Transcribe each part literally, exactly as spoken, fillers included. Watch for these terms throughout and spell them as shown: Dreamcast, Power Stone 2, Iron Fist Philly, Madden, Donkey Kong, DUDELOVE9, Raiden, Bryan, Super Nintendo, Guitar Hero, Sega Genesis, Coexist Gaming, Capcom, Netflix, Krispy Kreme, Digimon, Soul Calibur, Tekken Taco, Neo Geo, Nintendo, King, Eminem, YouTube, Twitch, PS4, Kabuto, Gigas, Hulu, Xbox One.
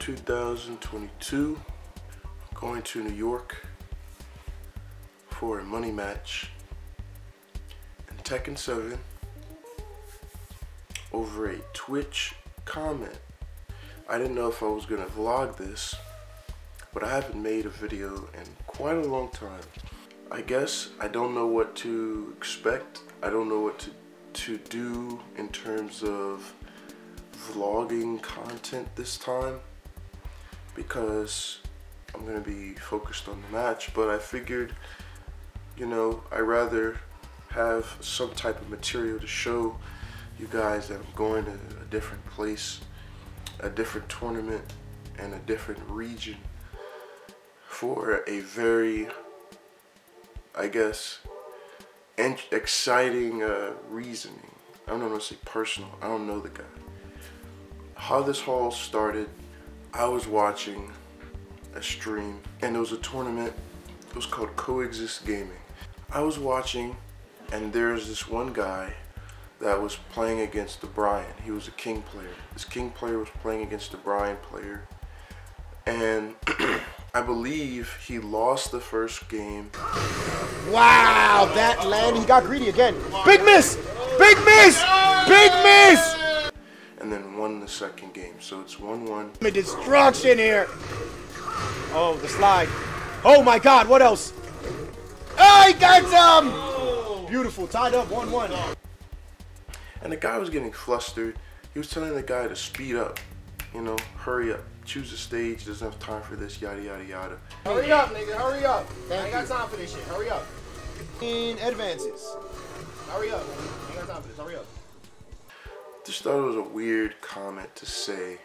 two thousand twenty-two, going to New York for a money match in Tekken seven over a Twitch comment. I didn't know if I was gonna vlog this, but I haven't made a video in quite a long time. I guess I don't know what to expect. I don't know what to, to do in terms of vlogging content this time, because I'm gonna be focused on the match, but I figured, you know, I'd rather have some type of material to show you guys that I'm going to a different place, a different tournament, and a different region for a very, I guess, exciting uh, reasoning. I'm not gonna say personal, I don't know the guy. How this all started, I was watching a stream and there was a tournament. It was called Coexist Gaming. I was watching and there's this one guy that was playing against the Bryan. He was a King player. This King player was playing against the Bryan player, and I believe he lost the first game. Wow, that land, he got greedy again. Big miss, big miss, big miss! And then won the second game, so it's one one. The destruction here. Oh, the slide. Oh my God, what else? Oh, he got some! Beautiful, tied up one one. And the guy was getting flustered. He was telling the guy to speed up, you know, hurry up, choose a stage, doesn't have time for this, yada, yada, yada. Hurry up, nigga, hurry up. Thank I ain't got time for this shit, hurry up. In advances. Hurry up, I ain't got time for this, hurry up. Just thought it was a weird comment to say.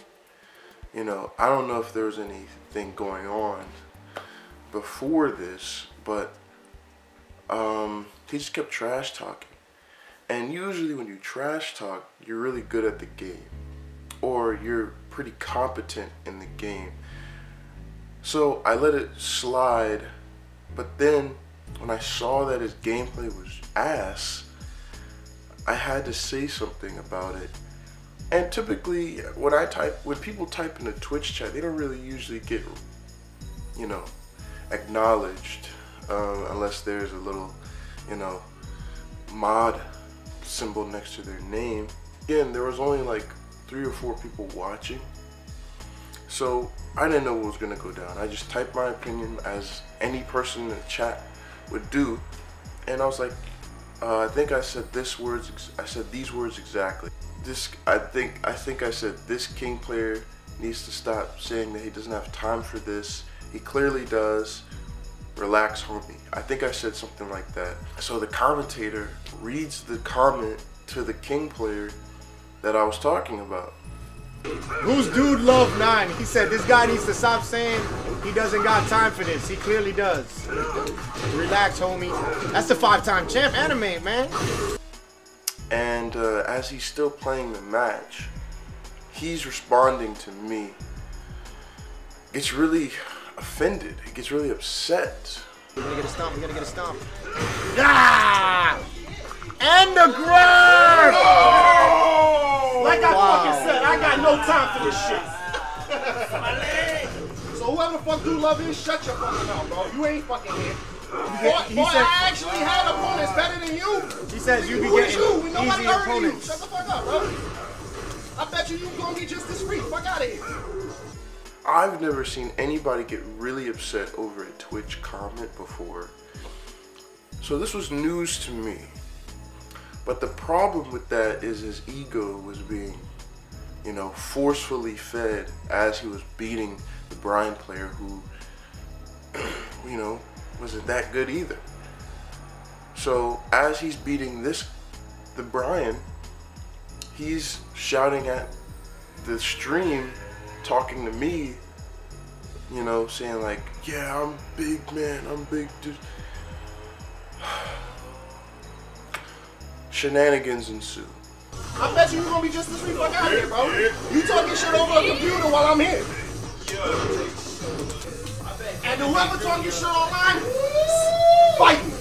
You know, I don't know if there was anything going on before this, but um, he just kept trash talking. And usually when you trash talk, you're really good at the game, or you're pretty competent in the game. So I let it slide, but then when I saw that his gameplay was ass, I had to say something about it. And typically when I type, when people type in a Twitch chat, they don't really usually get, you know, acknowledged um, unless there's a little, you know, mod symbol next to their name. Again, there was only like three or four people watching, so I didn't know what was gonna go down. I just typed my opinion as any person in the chat would do, and I was like, uh, I think I said this words. I said these words exactly. This, I think, I think I said this King player needs to stop saying that he doesn't have time for this. He clearly does. Relax, homie. I think I said something like that. So the commentator reads the comment to the King player that I was talking about. Who's dude love nine? He said this guy needs to stop saying he doesn't got time for this. He clearly does. Relax, homie. That's the five-time champ anime, man. And uh, as he's still playing the match, he's responding to me. Gets really offended. He gets really upset. We're gonna get a stomp. We're gonna get a stomp. Ah! And the grab! Oh! Like I wow. fucking said, I got no time for this shit. So whoever the fuck do love is, shut your fucking mouth, bro. You ain't fucking here. Boy, he boy said, I actually had opponents better than you. He says you be Who getting you? Nobody easy opponents. You. Shut the fuck up, bro. I bet you you gonna be just this free. Fuck out of here. I've never seen anybody get really upset over a Twitch comment before, so this was news to me. But the problem with that is his ego was being, you know, forcefully fed as he was beating the Bryan player who, you know, wasn't that good either. So as he's beating this, the Bryan, he's shouting at the stream, talking to me, you know, saying like, yeah, I'm big, man, I'm big, dude. Shenanigans ensue. I bet you you're gonna be just this week fuck out of here, bro. You talking shit over a computer while I'm here. And whoever talking shit online, fight me.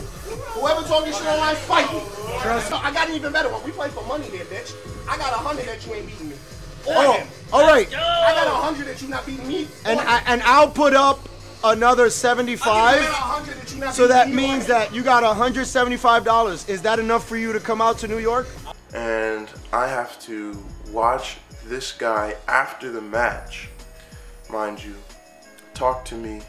Whoever talking shit online, fight me. Trust me. I got an even better one. We play for money there, bitch. I got a hundred that you ain't beating me. Or oh, him. All right. I got a hundred. one hundred that you not beating me. And I, and I'll put up another seventy-five. That so that means that you got one hundred seventy-five dollars. Is that enough for you to come out to New York? And I have to watch this guy after the match, mind you, talk to me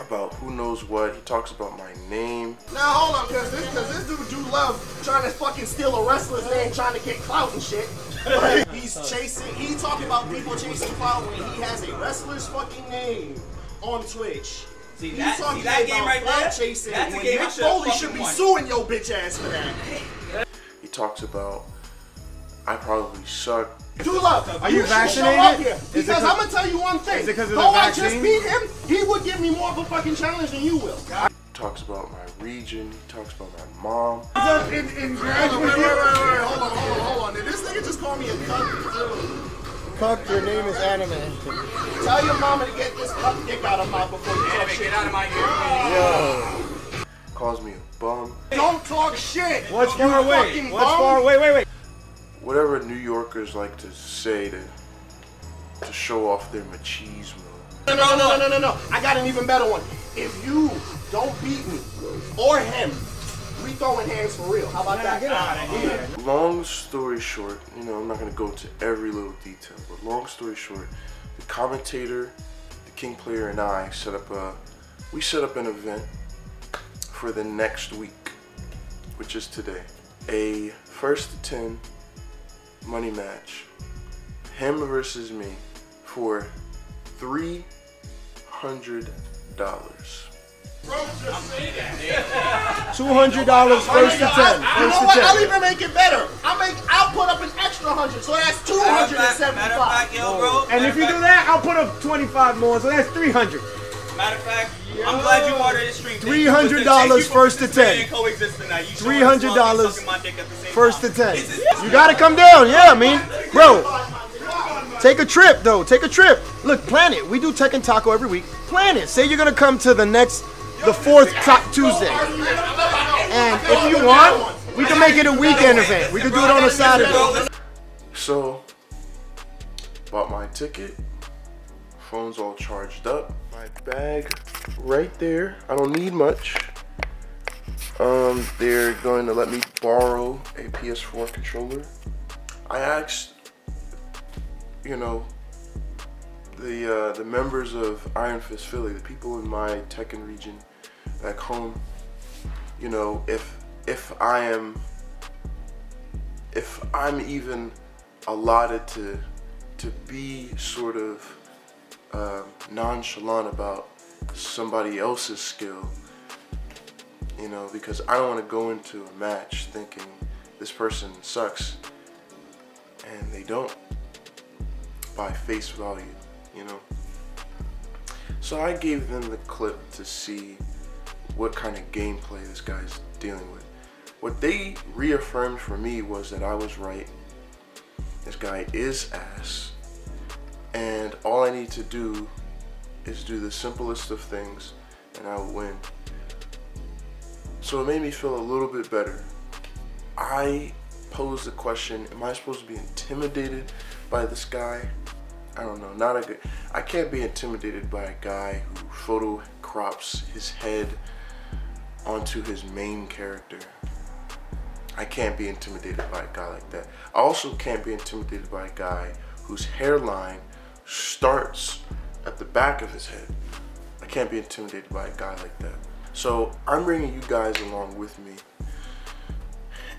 about who knows what. He talks about my name. Now hold on, cause this, cause this dude do love trying to fucking steal a wrestler's name, trying to get clout and shit. Like, he's chasing, he talking about people chasing clout when he has a wrestler's fucking name on Twitch. See that, see that game right there? Chasing. That's a game Mick Foley should be suing your bitch ass for that. He talks about I probably suck. Dude, love, are you, you vaccinated? Here because I'm gonna tell you one thing. Though I just beat him, he would give me more of a fucking challenge than you will. God. Talks about my region. Talks about my mom. Uh, in, in graduate wait, wait, wait, wait, wait. Hold on, hold on, hold on. Did this nigga just call me a cuck? Cuck, your name is anime. Tell your mama to get this cuck dick out of my before you talk shit. Get out of my ear. Yo. Calls me a bum. Don't talk shit. What's You're far away? What's bum? far away? Wait, wait, wait. Whatever New Yorkers like to say to to show off their machismo. No, no, no, no, no, no. I got an even better one. If you don't beat me or him, we throwing hands for real. How about that? Get out of here. Long story short, you know, I'm not going to go into every little detail, but long story short, the commentator, the King player, and I set up a, we set up an event for the next week, which is today. A first to ten money match, him versus me, for three hundred dollars. Two hundred dollars first to ten. You know what? I'll even make it better. I'll make. I'll put up an extra hundred, so that's two hundred and seventy-five. And if you do that, I'll put up twenty-five more, so that's three hundred. Matter of fact, yo, I'm glad you ordered this stream. Three hundred dollars first to ten. Three hundred dollars first to ten. You gotta come down, yeah, I mean, bro. Take a trip though. Take a trip. Look, plan it. We do Tekken Taco every week. Plan it. Say you're gonna come to the next, the fourth Tuesday. And if you want, we can make it a weekend event. We can do it on a Saturday. So, bought my ticket. Phone's all charged up. My bag right there. I don't need much. Um, they're going to let me borrow a P S four controller. I asked, you know, the uh, the members of Iron Fist Philly, the people in my Tekken region back home, you know, if if I am if I'm even allotted to to be sort of Uh, nonchalant about somebody else's skill, you know, because I don't want to go into a match thinking this person sucks and they don't by face value, you know. So I gave them the clip to see what kind of gameplay this guy's dealing with. What they reaffirmed for me was that I was right. This guy is ass. And all I need to do is do the simplest of things and I will win. So it made me feel a little bit better. I posed the question, am I supposed to be intimidated by this guy? I don't know, not a good, I can't be intimidated by a guy who photo crops his head onto his main character. I can't be intimidated by a guy like that. I also can't be intimidated by a guy whose hairline starts at the back of his head. I can't be intimidated by a guy like that. So I'm bringing you guys along with me.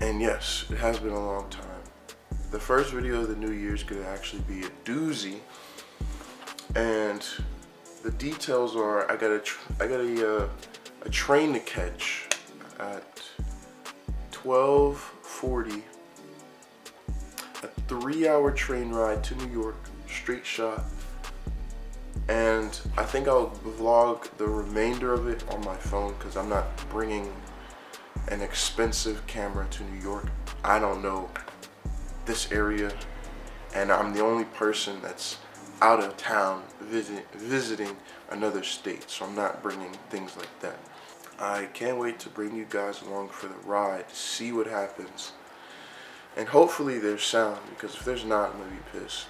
And yes, it has been a long time. The first video of the new year is gonna actually be a doozy. And the details are, I got a, I got a, uh, a train to catch at twelve forty. A three hour train ride to New York, straight shot, and I think I'll vlog the remainder of it on my phone because I'm not bringing an expensive camera to New York. I don't know this area, and I'm the only person that's out of town visit, visiting another state, so I'm not bringing things like that. I can't wait to bring you guys along for the ride, see what happens, and hopefully there's sound, because if there's not, I'm gonna be pissed.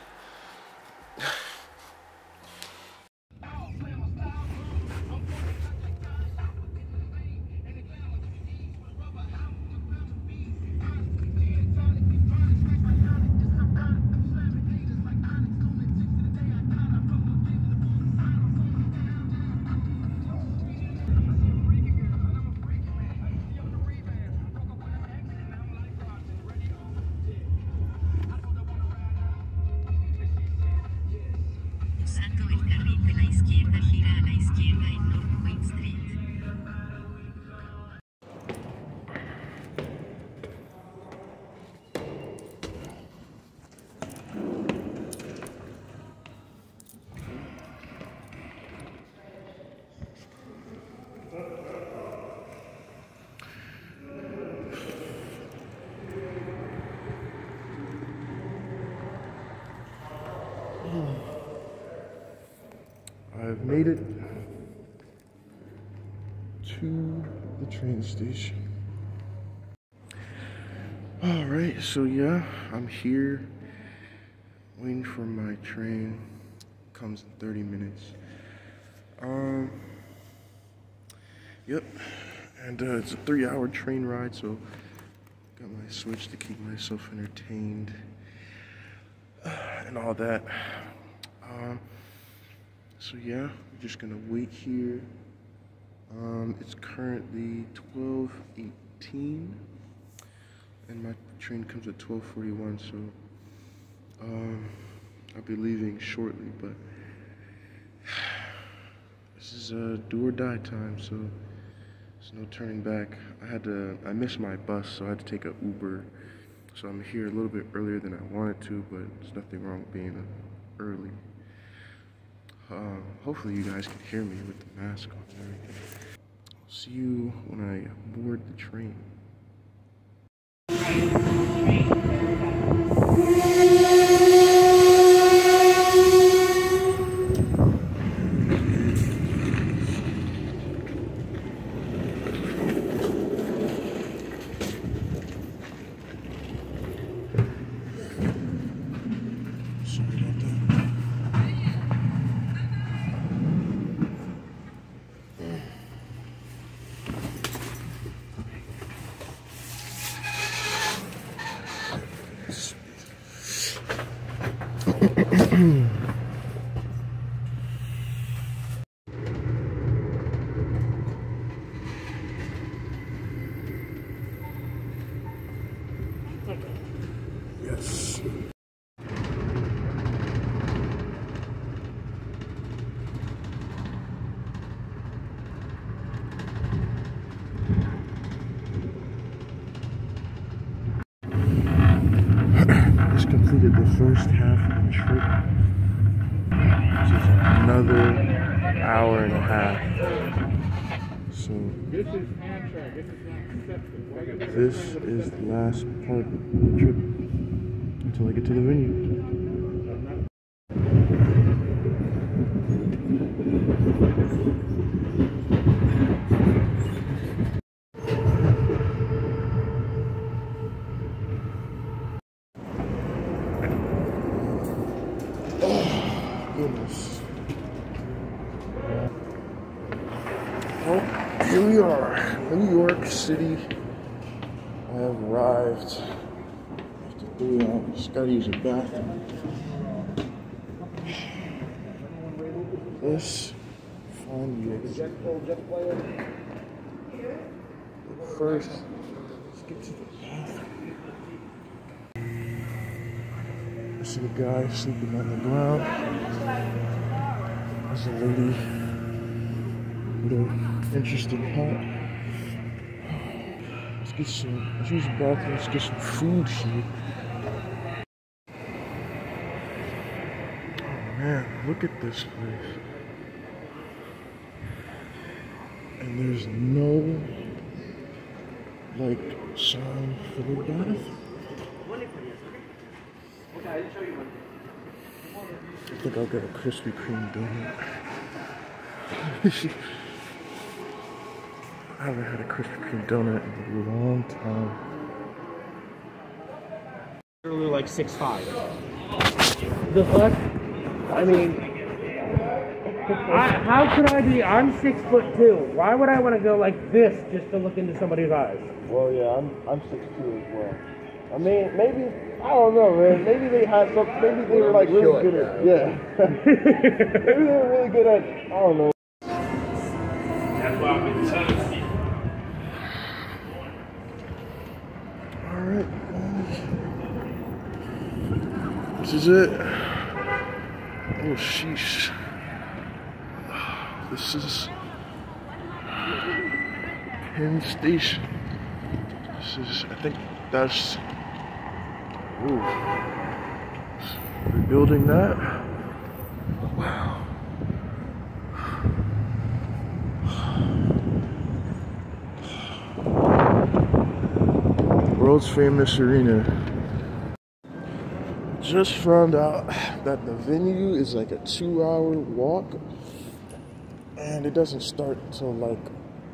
Made it to the train station. All right, so yeah, I'm here waiting for my train. Comes in thirty minutes. Um, yep, and uh, it's a three-hour train ride, so got my Switch to keep myself entertained uh, and all that. Um. So yeah, we're just gonna wait here. Um, it's currently twelve eighteen, and my train comes at twelve forty-one, so um, I'll be leaving shortly, but this is a do or die time, so there's no turning back. I had to, I missed my bus, so I had to take an Uber, so I'm here a little bit earlier than I wanted to, but there's nothing wrong with being early. Um, hopefully you guys can hear me with the mask on and everything. I'll see you when I board the train. First half of the trip, which is another hour and a half. So this is the last part of the trip until I get to the venue. City. I have arrived after three hours. Gotta use a bathroom. Let's find you. First, let's get to the bathroom. I see a guy sleeping on the ground. There's a lady with an interesting hat. Let's get some, let's use the bathroom, let's get some food here. Oh man, look at this place. And there's no, like, sign for the bathroom. I think I'll get a Krispy Kreme donut. I haven't had a Krispy Kreme donut in a long time. Literally like six five. The fuck? I mean, I, how could I be? I'm six foot two. Why would I want to go like this just to look into somebody's eyes? Well, yeah, I'm I'm six two as well. I mean, maybe I don't know, man. Maybe they had some. Maybe they were like really sure, good at yeah. Maybe they were really good at I don't know. That's why I've been telling people. All right, this is it. Oh, sheesh. This is Penn Station. This is, I think that's, ooh, rebuilding that. Wow. World's famous arena. Just found out that the venue is like a two hour walk. And it doesn't start until like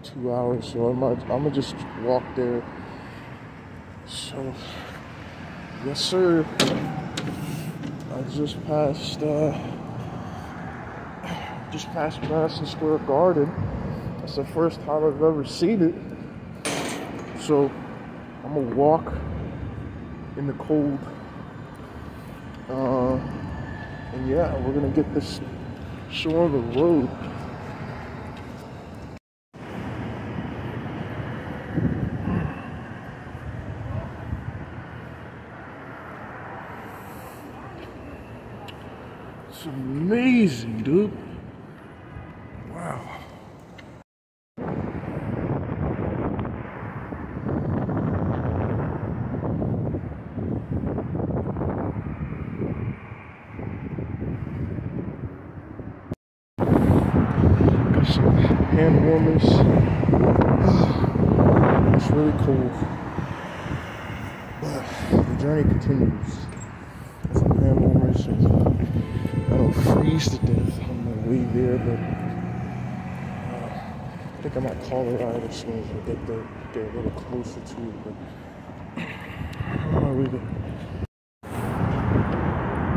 two hours, so I might, I'm gonna just walk there. So, yes, sir. I just passed, uh, just passed Madison Square Garden. That's the first time I've ever seen it. So, I'm gonna walk in the cold. Uh, and yeah, we're gonna get this show on the road. It's amazing, dude. Wow. Got some hand warmers. It's really cold. But the journey continues. Some hand warmers and I don't freeze to death on my way there, but uh, I think I might call a ride as soon as I get there, get a little closer to it, but on my way there.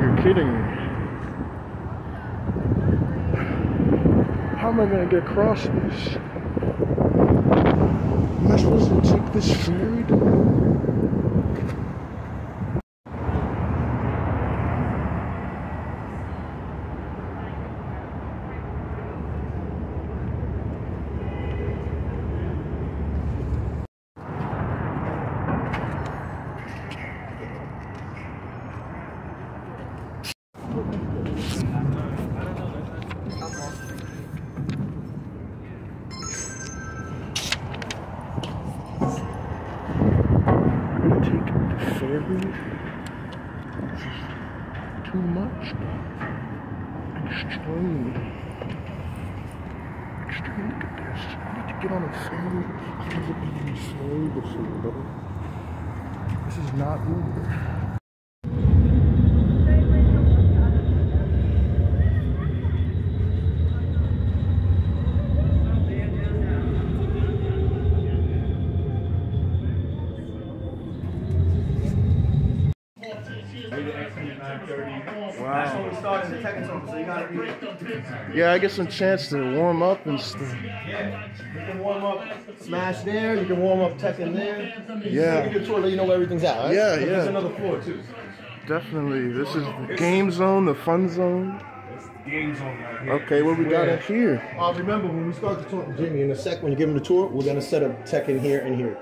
You're kidding me. How am I going to get across this? Am I supposed to take this ferry to... Yeah, I get some chance to warm up and stuff. Yeah, you can warm up Smash there, you can warm up Tekken there. Yeah. You can tour, let you know where everything's at, right? Yeah, yeah. There's another floor, too. Definitely. This is the game zone, the fun zone. It's the game zone right here. Okay, what we got up here? Uh, remember, when we start the tour, Jimmy, in a sec, when you give him the tour, we're going to set up Tekken here and here.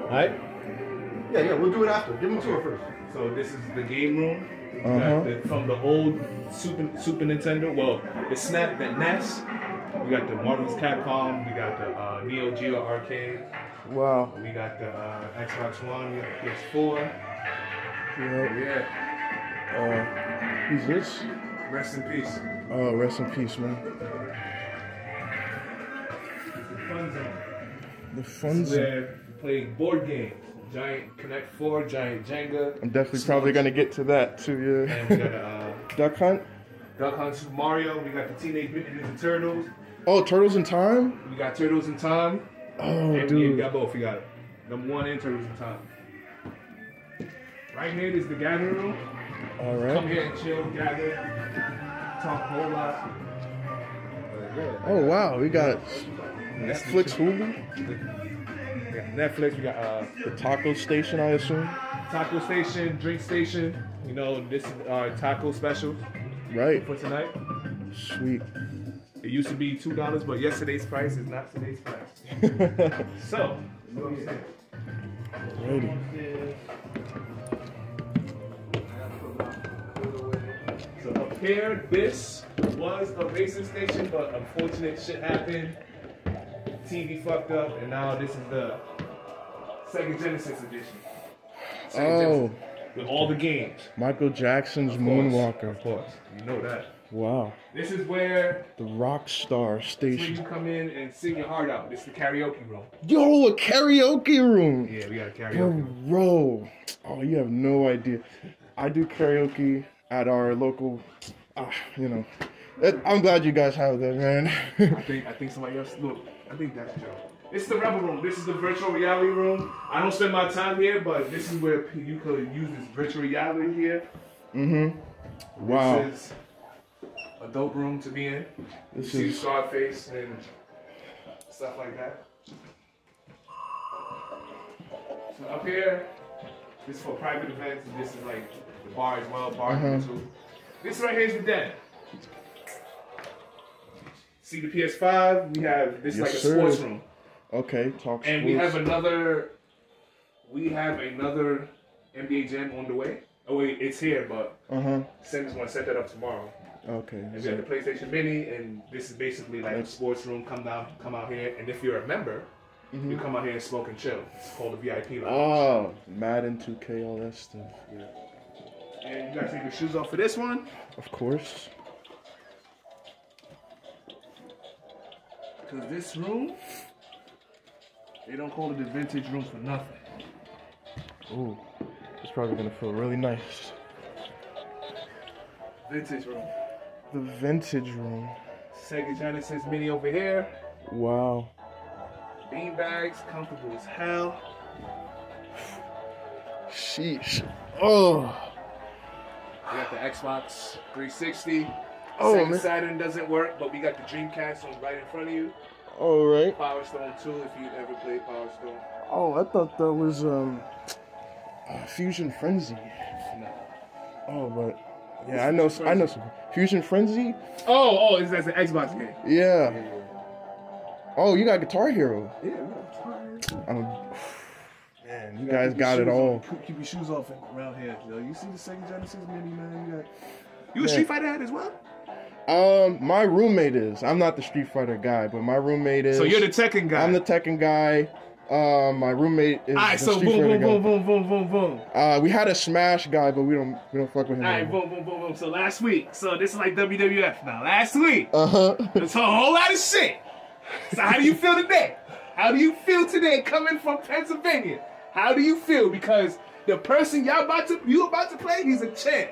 All right? Yeah, yeah, we'll do it after. Give him a tour first. So this is the game room. Uh-huh. The, from the old Super Super Nintendo, well, the Snap, the N E S. We got the Marvel versus. Capcom. We got the uh, Neo Geo arcade. Wow. We got the uh, Xbox One. We got the P S four. Yeah. Yeah. Uh, who's this? Rest in peace. Oh, uh, rest in peace, man. It's the fun zone. The fun zone. Where you play board games. Giant Connect Four, Giant Jenga. I'm definitely Smash. Probably gonna get to that too, yeah. And we got uh, Duck Hunt. Duck Hunt, Super Mario. We got the Teenage Mutant Ninja Turtles. Oh, Turtles in Time. We got Turtles in Time. Oh, and dude. We got both. We got it. Number one and Turtles in Time. Right here is the gathering room. All right. Come here and chill, gather. Oh wow, we got Netflix, Hulu. We got Netflix. We got uh, the taco station, I assume. Taco station, drink station. You know, this is our taco special. Right. For tonight. Sweet. It used to be two dollars, but yesterday's price is not today's price. So. You know what I'm saying? Ready. So up here, this was a racing station, but unfortunate shit happened. T V fucked up, and now this is the Sega Genesis edition. Sega oh, Genesis, with all the games. Michael Jackson's Moonwalker, of course. You know that. Wow. This is where the rock star station. Where you come in and sing your heart out. This is the karaoke room. Yo, a karaoke room. Yeah, we got a karaoke Bro. room. Bro, oh, you have no idea. I do karaoke at our local. Uh, you know, I'm glad you guys have that, man. I think I think somebody else. Look, I think that's Joe. This is the Rebel Room. This is the virtual reality room. I don't spend my time here, but this is where you could use this virtual reality here. Mm-hmm. Wow. This is a dope room to be in. You see is... Scarface and stuff like that. So up here, this is for private events. And this is like the bar as well, bar uh-huh. too. This right here is the den. See the P S five. We have this yes, like a sir. sports room. Okay, talk. And sports. we have another. We have another N B A Jam on the way. Oh wait, it's here, but uh-huh. Sam's gonna set that up tomorrow. Okay. And we have the PlayStation Mini, and this is basically like That's... a sports room. Come down, come out here, and if you're a member, mm-hmm. you come out here and smoke and chill. It's called the V I P lounge. Oh, Madden, two K, all that stuff. Yeah. And you gotta take your shoes off for this one. Of course. Cause this room, they don't call it the vintage room for nothing. Ooh, it's probably gonna feel really nice. Vintage room. The vintage room. Sega Genesis Mini over here. Wow. Beanbags, comfortable as hell. Sheesh. Oh. We got the Xbox three sixty. Oh, Sega man. Saturn doesn't work, but we got the Dreamcast on right in front of you. All right. Power Stone two, if you ever played Power Stone. Oh, I thought that was um, uh, Fusion Frenzy. No. Oh, but. Yeah, I know. Frenzy. I know some Fusion Frenzy. Oh, oh, it's that's an Xbox game. Yeah. yeah. Oh, you got Guitar Hero. Yeah, we got Guitar Hero. I'm, man, you, you guys got it all. Off, keep your shoes off around here, yo. You see the Sega Genesis Mini, man? You got. You a Street Fighter head as well? Um, my roommate is. I'm not the Street Fighter guy, but my roommate is. So you're the Tekken guy. I'm the Tekken guy. Uh, my roommate is. Alright, so boom, boom, boom, boom, boom, boom, boom. Uh, we had a Smash guy, but we don't, we don't fuck with him. Alright, boom, boom, boom, boom. So last week, so this is like W W F now. Last week, uh huh. It's a whole lot of shit. So how do you feel today? How do you feel today coming from Pennsylvania? How do you feel because the person y'all about to, you about to play, he's a champ.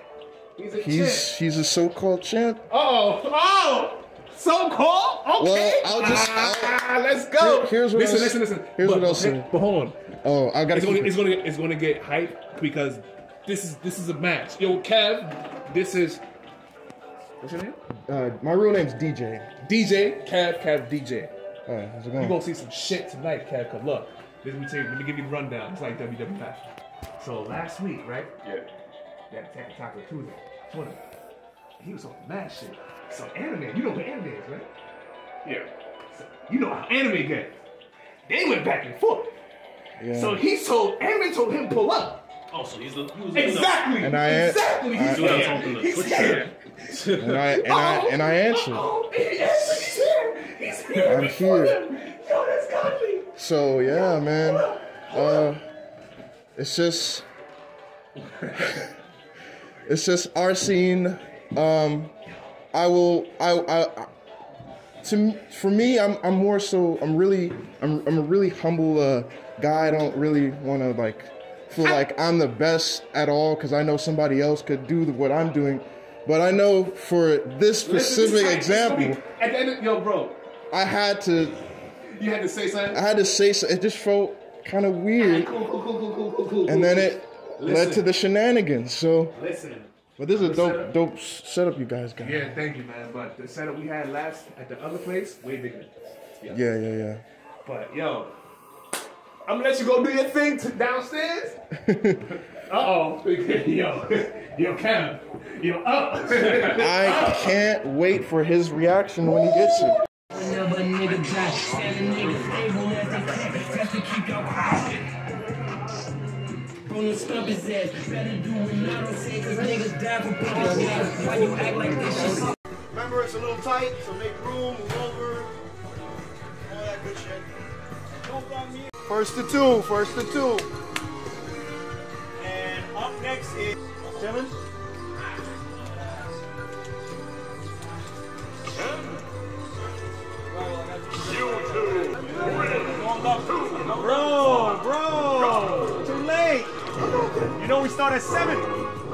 He's a he's, champ. He's a so-called champ. Uh oh, oh. So cold? Okay. Well, I'll just, ah, I'll, let's go. Here, here's what listen, I'll, listen, listen. Here's but, what I'll say. But hold on. Oh, I got it's, it. it's gonna it's gonna get hype because this is this is a match. Yo, Kev, this is what's your name? Uh, my real name's D J. D J, Kev, Kev, D J. All right, how's it going? You gonna see some shit tonight, Kev. Cause look, let me tell you, let me give you the rundown. It's like W W F. So last week, right? Yeah. That Tekken Taco Tuesday. Twitter. He was on the mad shit. So anime, you know what anime is, right? Yeah. So you know how anime gets. They went back and forth. Yeah. So he told anime told him pull up. Oh, so he's the he was exactly. And I exactly. I, he's I, the, he's here. And I and I and I answered. Oh, he's here. He's here. I'm here. Yo, that's godly. So yeah, yo, man. Uh, it's just it's just our scene. Um, I will. I. I. I to for me, I'm. I'm more so. I'm really. I'm. I'm a really humble uh, guy. I don't really want to like feel like I'm the best at all because I know somebody else could do what I'm doing, but I know for this specific Listen, example. At the end of, yo, bro. I had to. You had to say something. I had to say something. It just felt kind of weird. Cool, cool, cool, cool, cool, cool, cool, and then it Listen. led to the shenanigans. So. Listen. But this is a dope, setup. dope setup you guys got. Yeah, thank you, man. But the setup we had last at the other place, way bigger. Yeah, yeah, yeah. yeah. But yo, I'm gonna let you go do your thing to downstairs. uh oh, yo, yo, Cam, yo, up. I can't wait for his reaction when he gets it. Another nigga seven niggas. Gonna stump his ass. Better do what I don't say, cause niggas die for bigger ass. Why you act like this shit? Remember, it's a little tight, so make room, move over, all that good shit. Don't on me. First to two, first to two. And up next is Devin. You two. Bro, bro, too late. You know, we start at seven,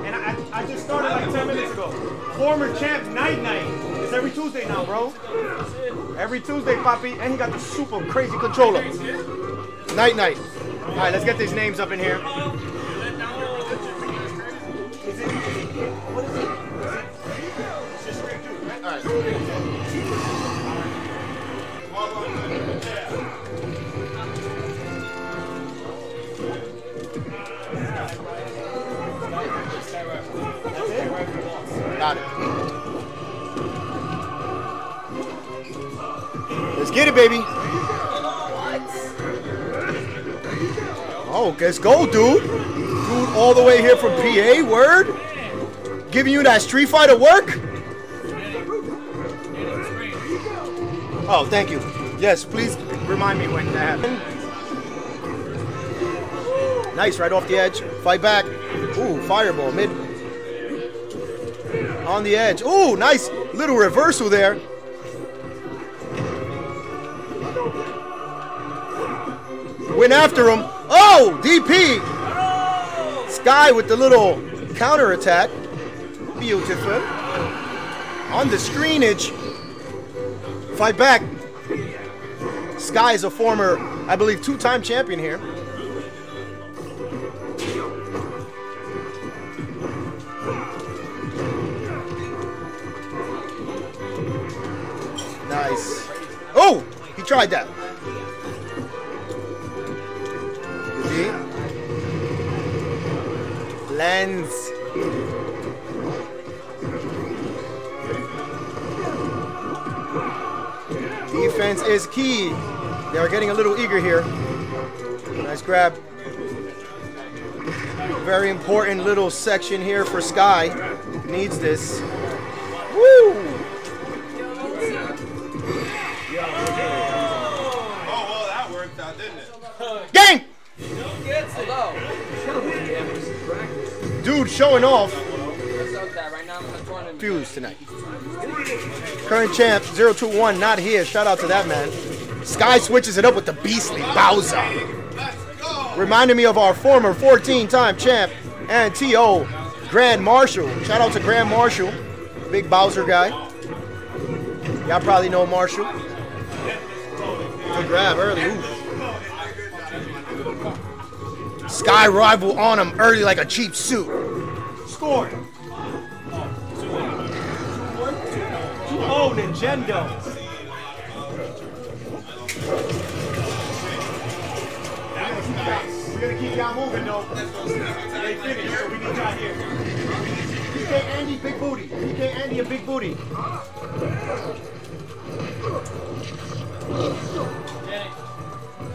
and I, I, I just started like ten minutes ago. Former champ Night Night. It's every Tuesday now, bro. Every Tuesday, Papi. And he got the super crazy controller. Night Night. All right, let's get these names up in here. Is it, what is it? It's just straight dude, right? All right. Got it. Let's get it, baby. Oh, let's go, dude. Dude, all the way here from P A. Word. Giving you that Street Fighter work. Oh, thank you. Yes, please remind me when that happened. Nice, right off the edge. Fight back. Ooh, fireball mid. On the edge. Ooh, nice little reversal there. Went after him. Oh, D P. Sky with the little counterattack. Beautiful. On the screenage. Fight back. Sky is a former, I believe, two-time champion here. Nice. Oh, he tried that. See? Lens. Defense is key. They are getting a little eager here. Nice grab. Very important little section here for Sky. Needs this. Woo! Gang! Dude showing off. Fuse tonight. Current champ zero two one not here. Shout out to that man. Sky switches it up with the beastly Bowser. Reminding me of our former fourteen-time champ and T O Grand Marshal. Shout out to Grand Marshal. Big Bowser guy. Y'all probably know Marshal. Good grab early. Ooh. Sky rival on him early like a cheap suit. Score. two oh Nintendo. We're gonna keep y'all moving though. They finished, so we need y'all here. P K Andy, big booty. P K Andy, a big booty.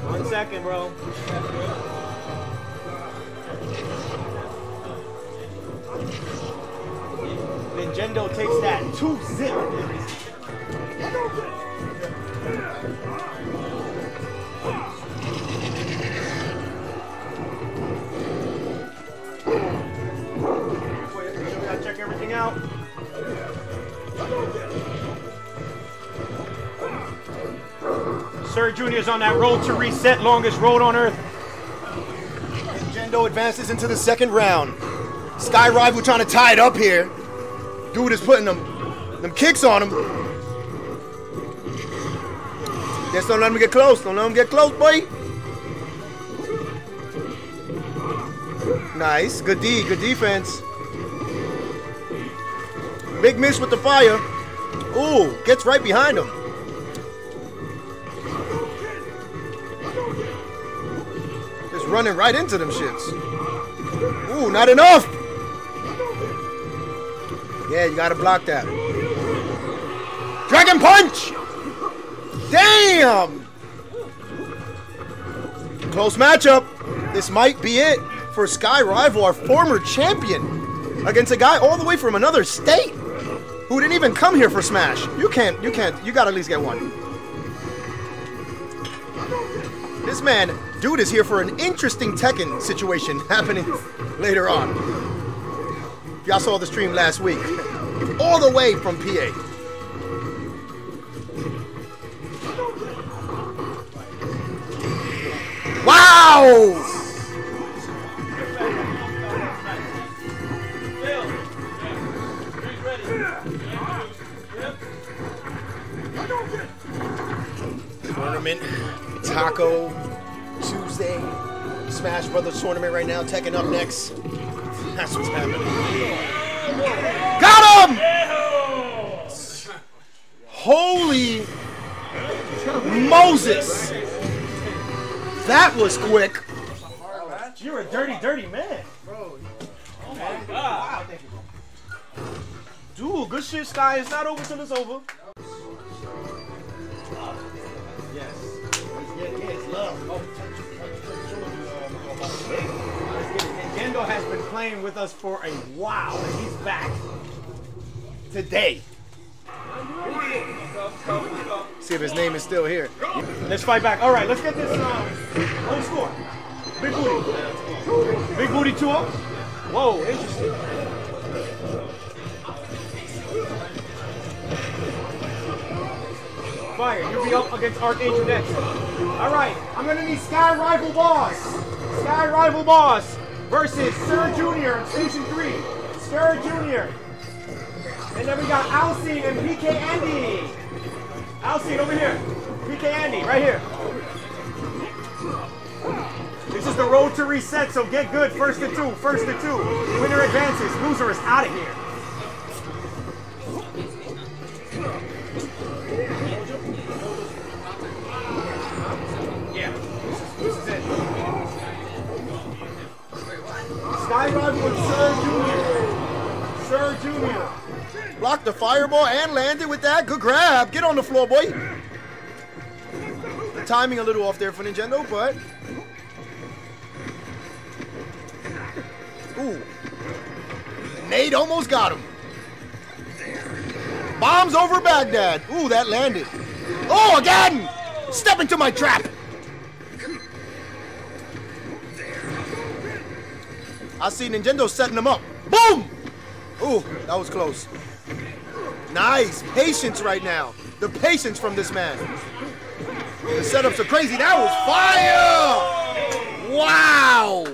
One second, bro. Nintendo takes that two zip. Gotta check everything out. Sir Junior's on that road to reset, longest road on earth. Nintendo advances into the second round. Sky rival trying to tie it up here. Dude is putting them, them kicks on him. Just don't let him get close. Don't let him get close, boy. Nice. Good D. Good defense. Big miss with the fire. Ooh, gets right behind him. Just running right into them shits. Ooh, not enough. Yeah, you gotta block that. Dragon punch! Damn! Close matchup. This might be it for Sky Rival, our former champion, against a guy all the way from another state who didn't even come here for Smash. You can't, you can't, you gotta at least get one. This man, dude, is here for an interesting Tekken situation happening later on. If y'all saw the stream last week, all the way from P A. Wow! Tournament, Taco, Tuesday, Smash Brothers tournament right now, Tekken up next. That's what's happening. Got him! Holy Moses! That was quick. You're a dirty, dirty man. Bro. Oh my God. Dude, good shit, Sky. It's not over till it's over. Yes. It's love. Nintendo has been playing with us for a while, and he's back today. See if his name is still here. Let's fight back. All right, let's get this um, home score. Big booty. Big booty two up. Whoa, interesting. Fire, you'll be up against Archangel next. All right, I'm going to need Sky Rival Boss. Sky Rival Boss versus Sir Junior in Station three. Sir Junior And then we got Alcine and P K Andy. Alcine over here. P K Andy, right here. This is the road to reset, so get good. First to two, first to two. Winner advances, loser is out of here. Yeah, this is it. Skyrod with Sir Junior Sir Junior Blocked the fireball and landed with that. Good grab. Get on the floor, boy. The timing a little off there for Nintendo, but... Ooh. Nate almost got him. Bombs over Baghdad. Ooh, that landed. Oh, again! Step into my trap. I see Nintendo setting him up. Boom! Ooh, that was close. Nice patience right now. The patience from this man. The setups are crazy. That was fire! Wow!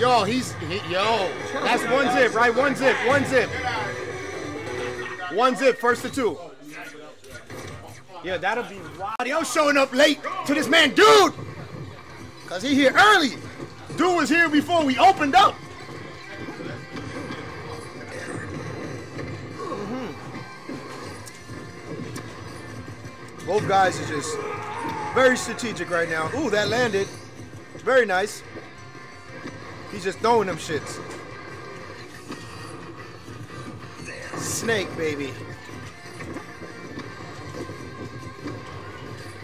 Yo, he's he, yo. That's one zip, right? One zip, one zip, one zip. First to two. Yeah, that'll be wild. Yo, showing up late to this man, dude. Cause he here early. Dude was here before we opened up. Both guys are just very strategic right now. Ooh, that landed. Very nice. He's just throwing them shits. Snake, baby.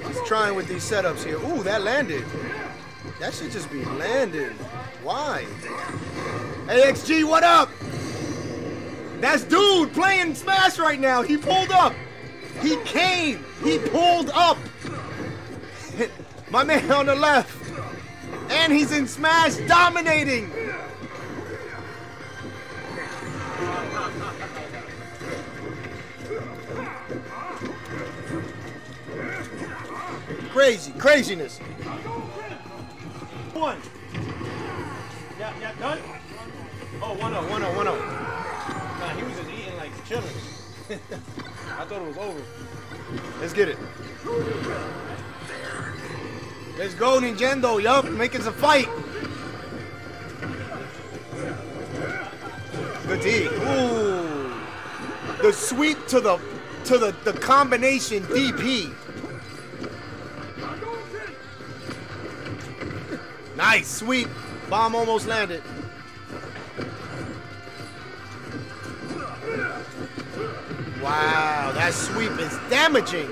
He's trying with these setups here. Ooh, that landed. That should just be landed. Why? A X G, what up? That's dude playing Smash right now. He pulled up. He came. He pulled up. My man on the left. And he's in Smash dominating. Crazy, craziness. One. Yeah, yeah, done? Oh, one oh, one oh, one oh. Nah, he was just eating like children. I thought it was over. Let's get it. Let's go, Nintendo. Yup, making some fight. The D. Ooh. The sweep to the to the, the combination D P. Nice sweep. Bomb almost landed. Wow, that sweep is damaging.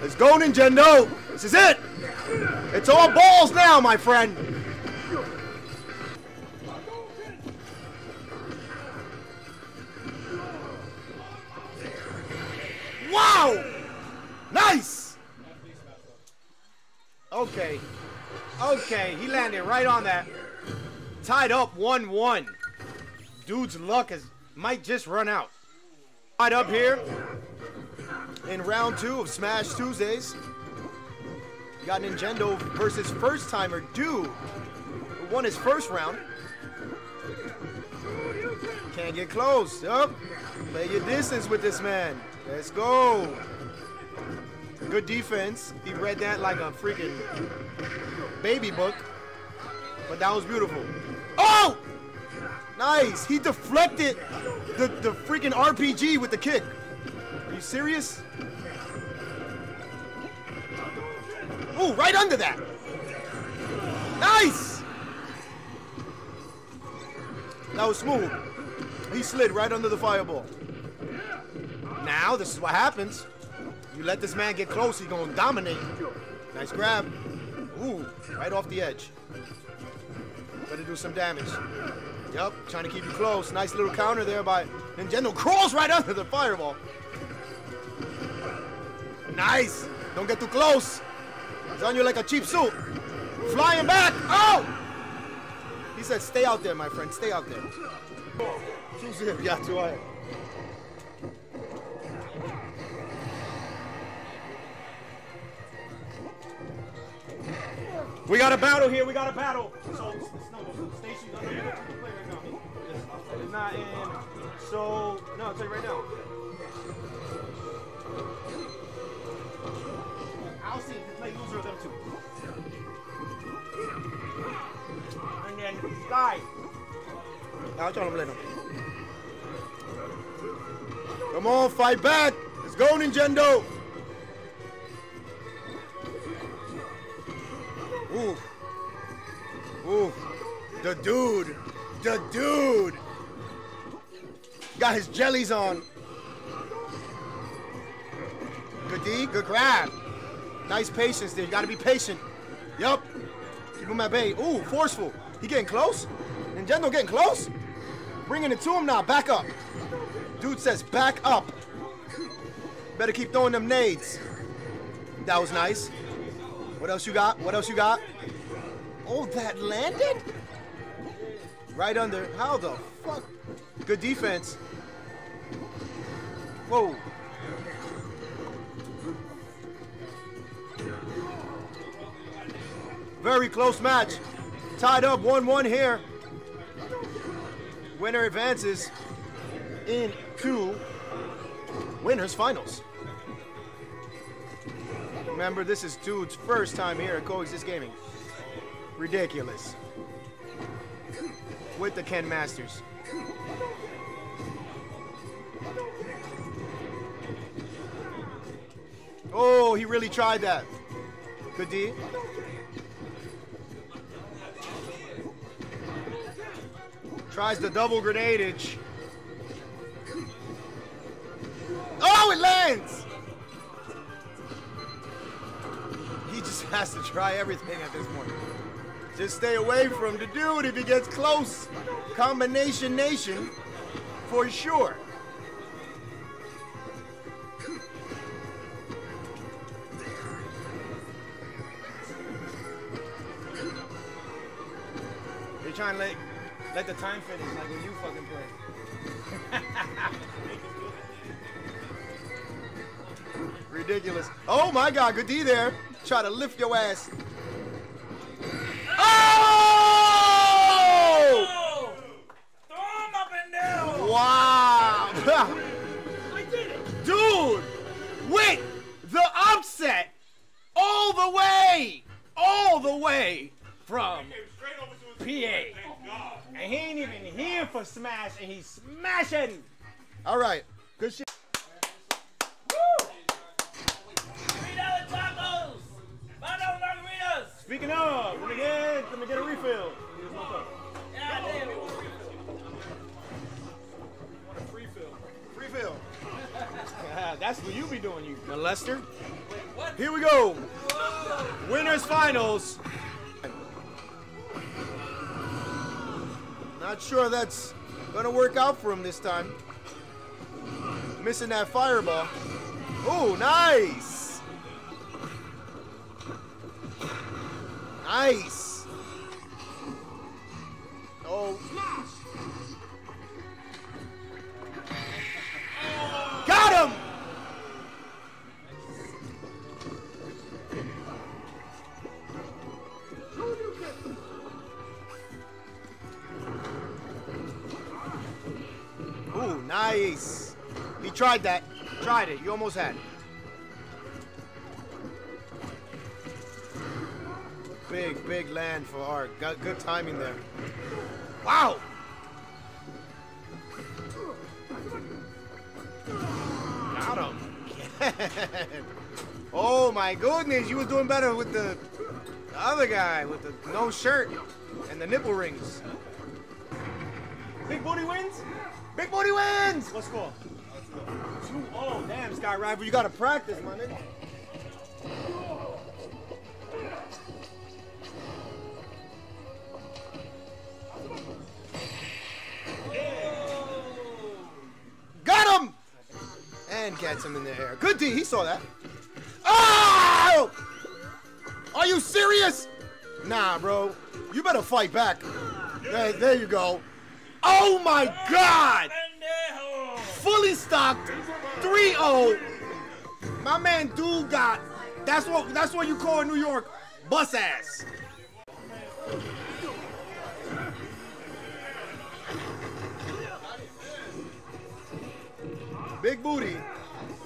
Let's go, Nintendo. This is it. It's all balls now, my friend. Wow! Nice! Okay. Okay, he landed right on that. Tied up one one. Dude's luck is might just run out. Tied up here in round two of Smash Tuesdays. You got Nintendo versus first timer Dude, who won his first round. Can't get close. Up. Play your distance with this man. Let's go. Good defense. He read that like a freaking baby book. But that was beautiful. Oh! Nice. He deflected the, the freaking R P G with the kick. Are you serious? Oh, right under that. Nice. That was smooth. He slid right under the fireball. Now, this is what happens. You let this man get close, he's gonna dominate. Nice grab. Ooh, right off the edge. Better do some damage. Yep, trying to keep you close. Nice little counter there by Nintendo. Crawls right under the fireball. Nice. Don't get too close. It's on you like a cheap suit. Flying back. Oh! He said, stay out there, my friend. Stay out there. Yeah, too high. We got a battle here, we got a battle. So, no, station's under here. Play right now. It's not in. So, no, I'll tell you right now. I'll see if you play loser of them two. And then, die. I'll tell him later. Come on, fight back. Let's go, Nintendo. Ooh. Ooh. The dude. The dude. Got his jellies on. Good D. Good grab. Nice patience there. You got to be patient. Yup. Keep him at bay. Ooh. Forceful. He getting close. Nintendo getting close. Bringing it to him now. Back up. Dude says back up. Better keep throwing them nades. That was nice. What else you got? What else you got? Oh, that landed? Right under. How the fuck? Good defense. Whoa. Very close match. Tied up one one here. Winner advances into winners finals. Remember, this is Dude's first time here at Coexist Gaming. Ridiculous. With the Ken Masters. Oh, he really tried that. Good D. Tries the double grenadage. Oh, it lands! He just has to try everything at this point. Just stay away from the dude if he gets close. Combination nation, for sure. They're trying to let, let the time finish like when you fucking play. Ridiculous. Oh my God, good D there. Try to lift your ass. Oh! Throw him up and down. Wow! I did it, dude. With the upset, all the way, all the way from P A. And he ain't even here for Smash, and he's smashing. All right, good shit. Woo! three dollar tacos, five dollar margaritas. Speaking of, let me get, let me get a refill. Yeah, damn, you want a refill? Want a free fill? Free fill. Yeah, that's what you be doing, you molester. What? Here we go. Whoa. Winners finals. Not sure that's gonna work out for him this time. Missing that fireball. Ooh, nice. Nice. Oh. Got him. Ooh, nice. He tried that. Tried it. You almost had it. Big, big land for Ark. Got good timing there. Wow. Got him. Oh my goodness. You were doing better with the, the other guy with the no shirt and the nipple rings. Big booty wins? Big booty wins! What's score? two oh. Damn, Sky Rival, you gotta practice, my nigga. Got him! And gets him in the air. Good D, he saw that. Oh! Are you serious? Nah, bro. You better fight back. There, there you go. Oh my God! Fully stocked, three oh. My man, dude, got that's what that's what you call in New York, bus ass. Big booty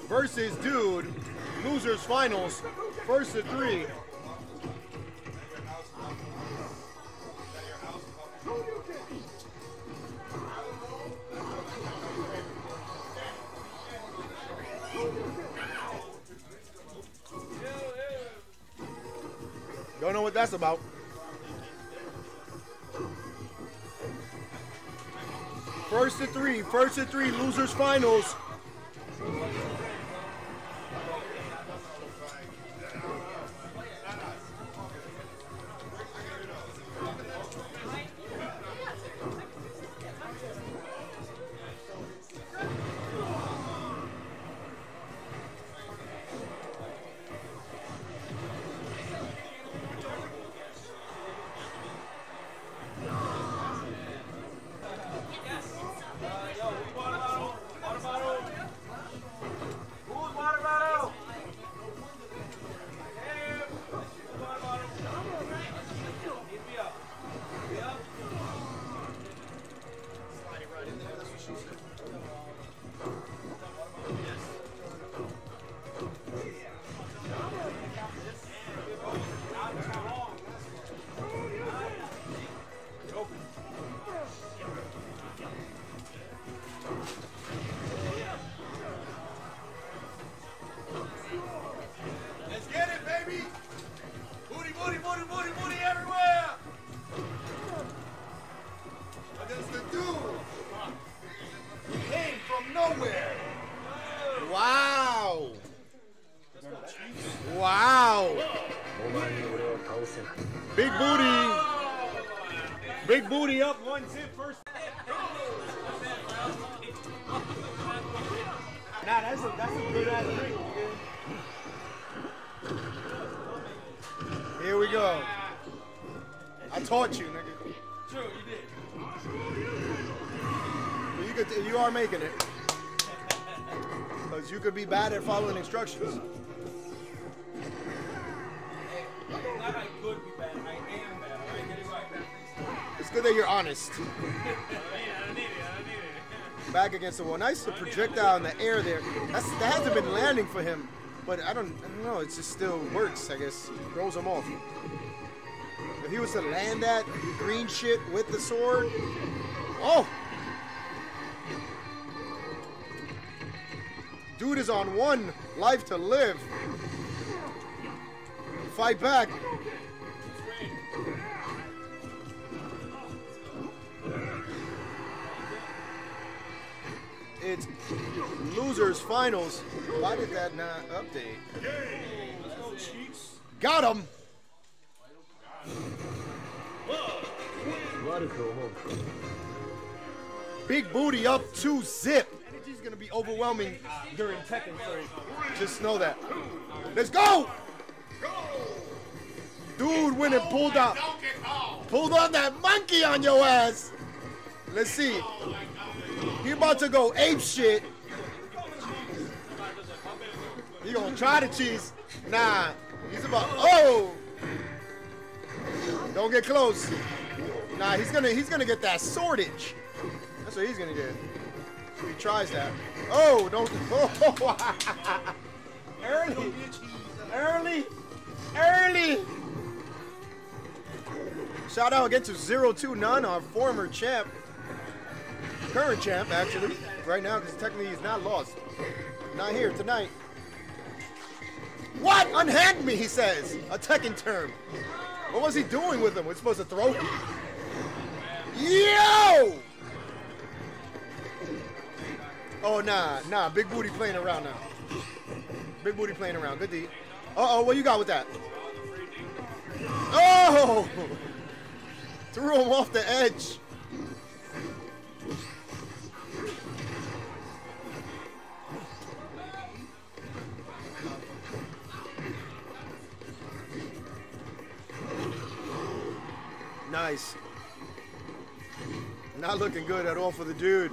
versus dude, losers finals, first to three. Don't know what that's about. First to three, first to three, losers finals. Bad at following instructions. It's good that you're honest. Back against the wall. Nice projectile in the air there. That's, that hasn't been landing for him, but I don't, I don't know. It just still works, I guess. Throws him off. If he was to land that green shit with the sword. Oh! Dude is on one life to live. Fight back. It's losers finals. Why did that not update? Got him. Big booty up two zip. Energy's gonna be overwhelming during Tekken three. Just know that. Let's go. Dude went and pulled up. Pulled on that monkey on your ass. Let's see. He about to go ape shit. He gonna try to cheese. Nah, he's about, oh! Don't get close. Nah, he's gonna he's gonna get that swordage. That's what he's gonna get. He tries that. Oh, don't, oh! Early, early, early! Shout out again to zero two none, our former champ. Current champ, actually, right now, because technically he's not lost. Not here tonight. What? Unhand me, he says. A Tekken term. What was he doing with him? We're supposed to throw him? Yo! Oh, nah, nah. Big Booty playing around now. Big Booty playing around. Good D. Uh-oh, what you got with that? Oh! Threw him off the edge. Nice. Not looking good at all for the dude.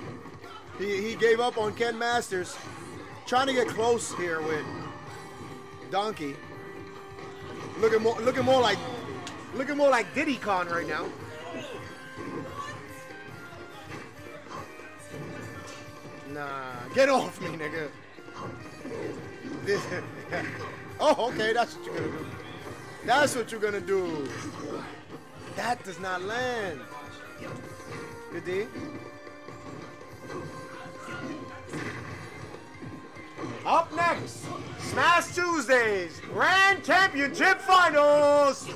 He, he gave up on Ken Masters. Trying to get close here with Donkey. Looking more, looking more like, looking more like Diddy Kong right now. Nah, get off me, nigga. This, oh, okay, that's what you're gonna do. That's what you're gonna do. That does not land. Good D. Up next, Smash Tuesdays Grand Championship Finals.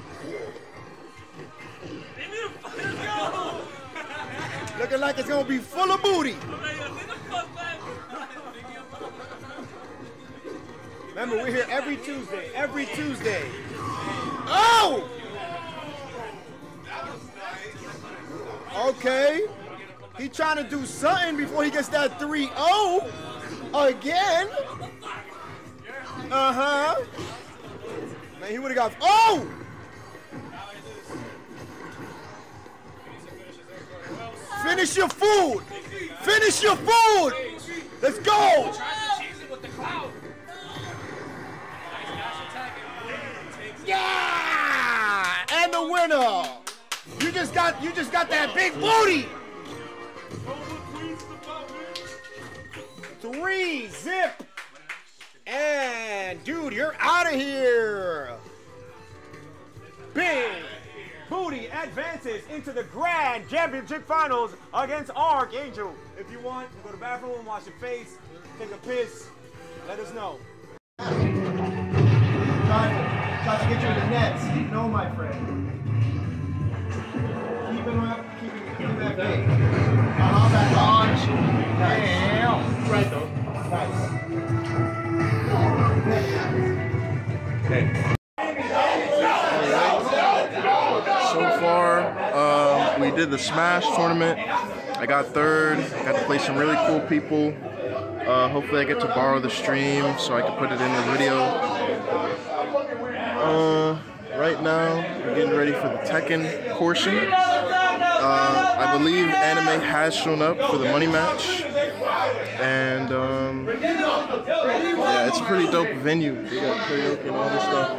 Looking like it's gonna be full of booty. Remember, we're here every Tuesday. Every Tuesday. Oh! Okay, he trying to do something before he gets that three oh again. Uh-huh. Man, he would have got, oh! Finish your food! Finish your food! Let's go! Yeah! And the winner! You just got, you just got that big booty. Three zip, and dude, you're out of here. Big Booty advances into the Grand Championship Finals against Archangel. If you want, you go to the bathroom, wash your face, take a piss. Let us know. Trying to get you in the nets. No, my friend. Keep it back big. Uh-huh, that launch. Damn. Right though. Nice. Okay. So far, um, we did the Smash tournament. I got third. I got to play some really cool people. Uh, hopefully I get to borrow the stream so I can put it in the video. Uh, right now, we're getting ready for the Tekken portion. Uh, I believe anime has shown up for the money match, and um, yeah, it's a pretty dope venue. They got karaoke and all this stuff,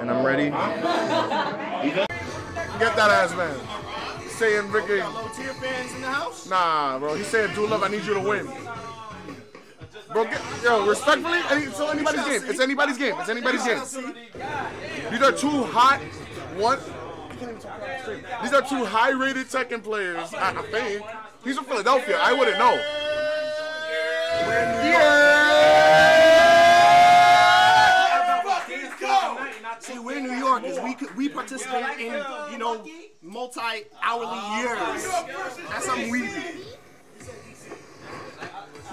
and I'm ready. Get that ass, man. Saying Ricky. Low tier fans in the house? Nah, bro. He said, "Do love. I need you to win." Bro, get, yo, respectfully, any, so anybody's game. It's anybody's game. It's anybody's game. These are two hot, one. can't even talk about straight. These are two high-rated Tekken players, I think. He's from Philadelphia. I wouldn't know. Yeah! Let's fucking go! See, we're in New York. We we participate in, you know, multi-hourly years. That's something we do.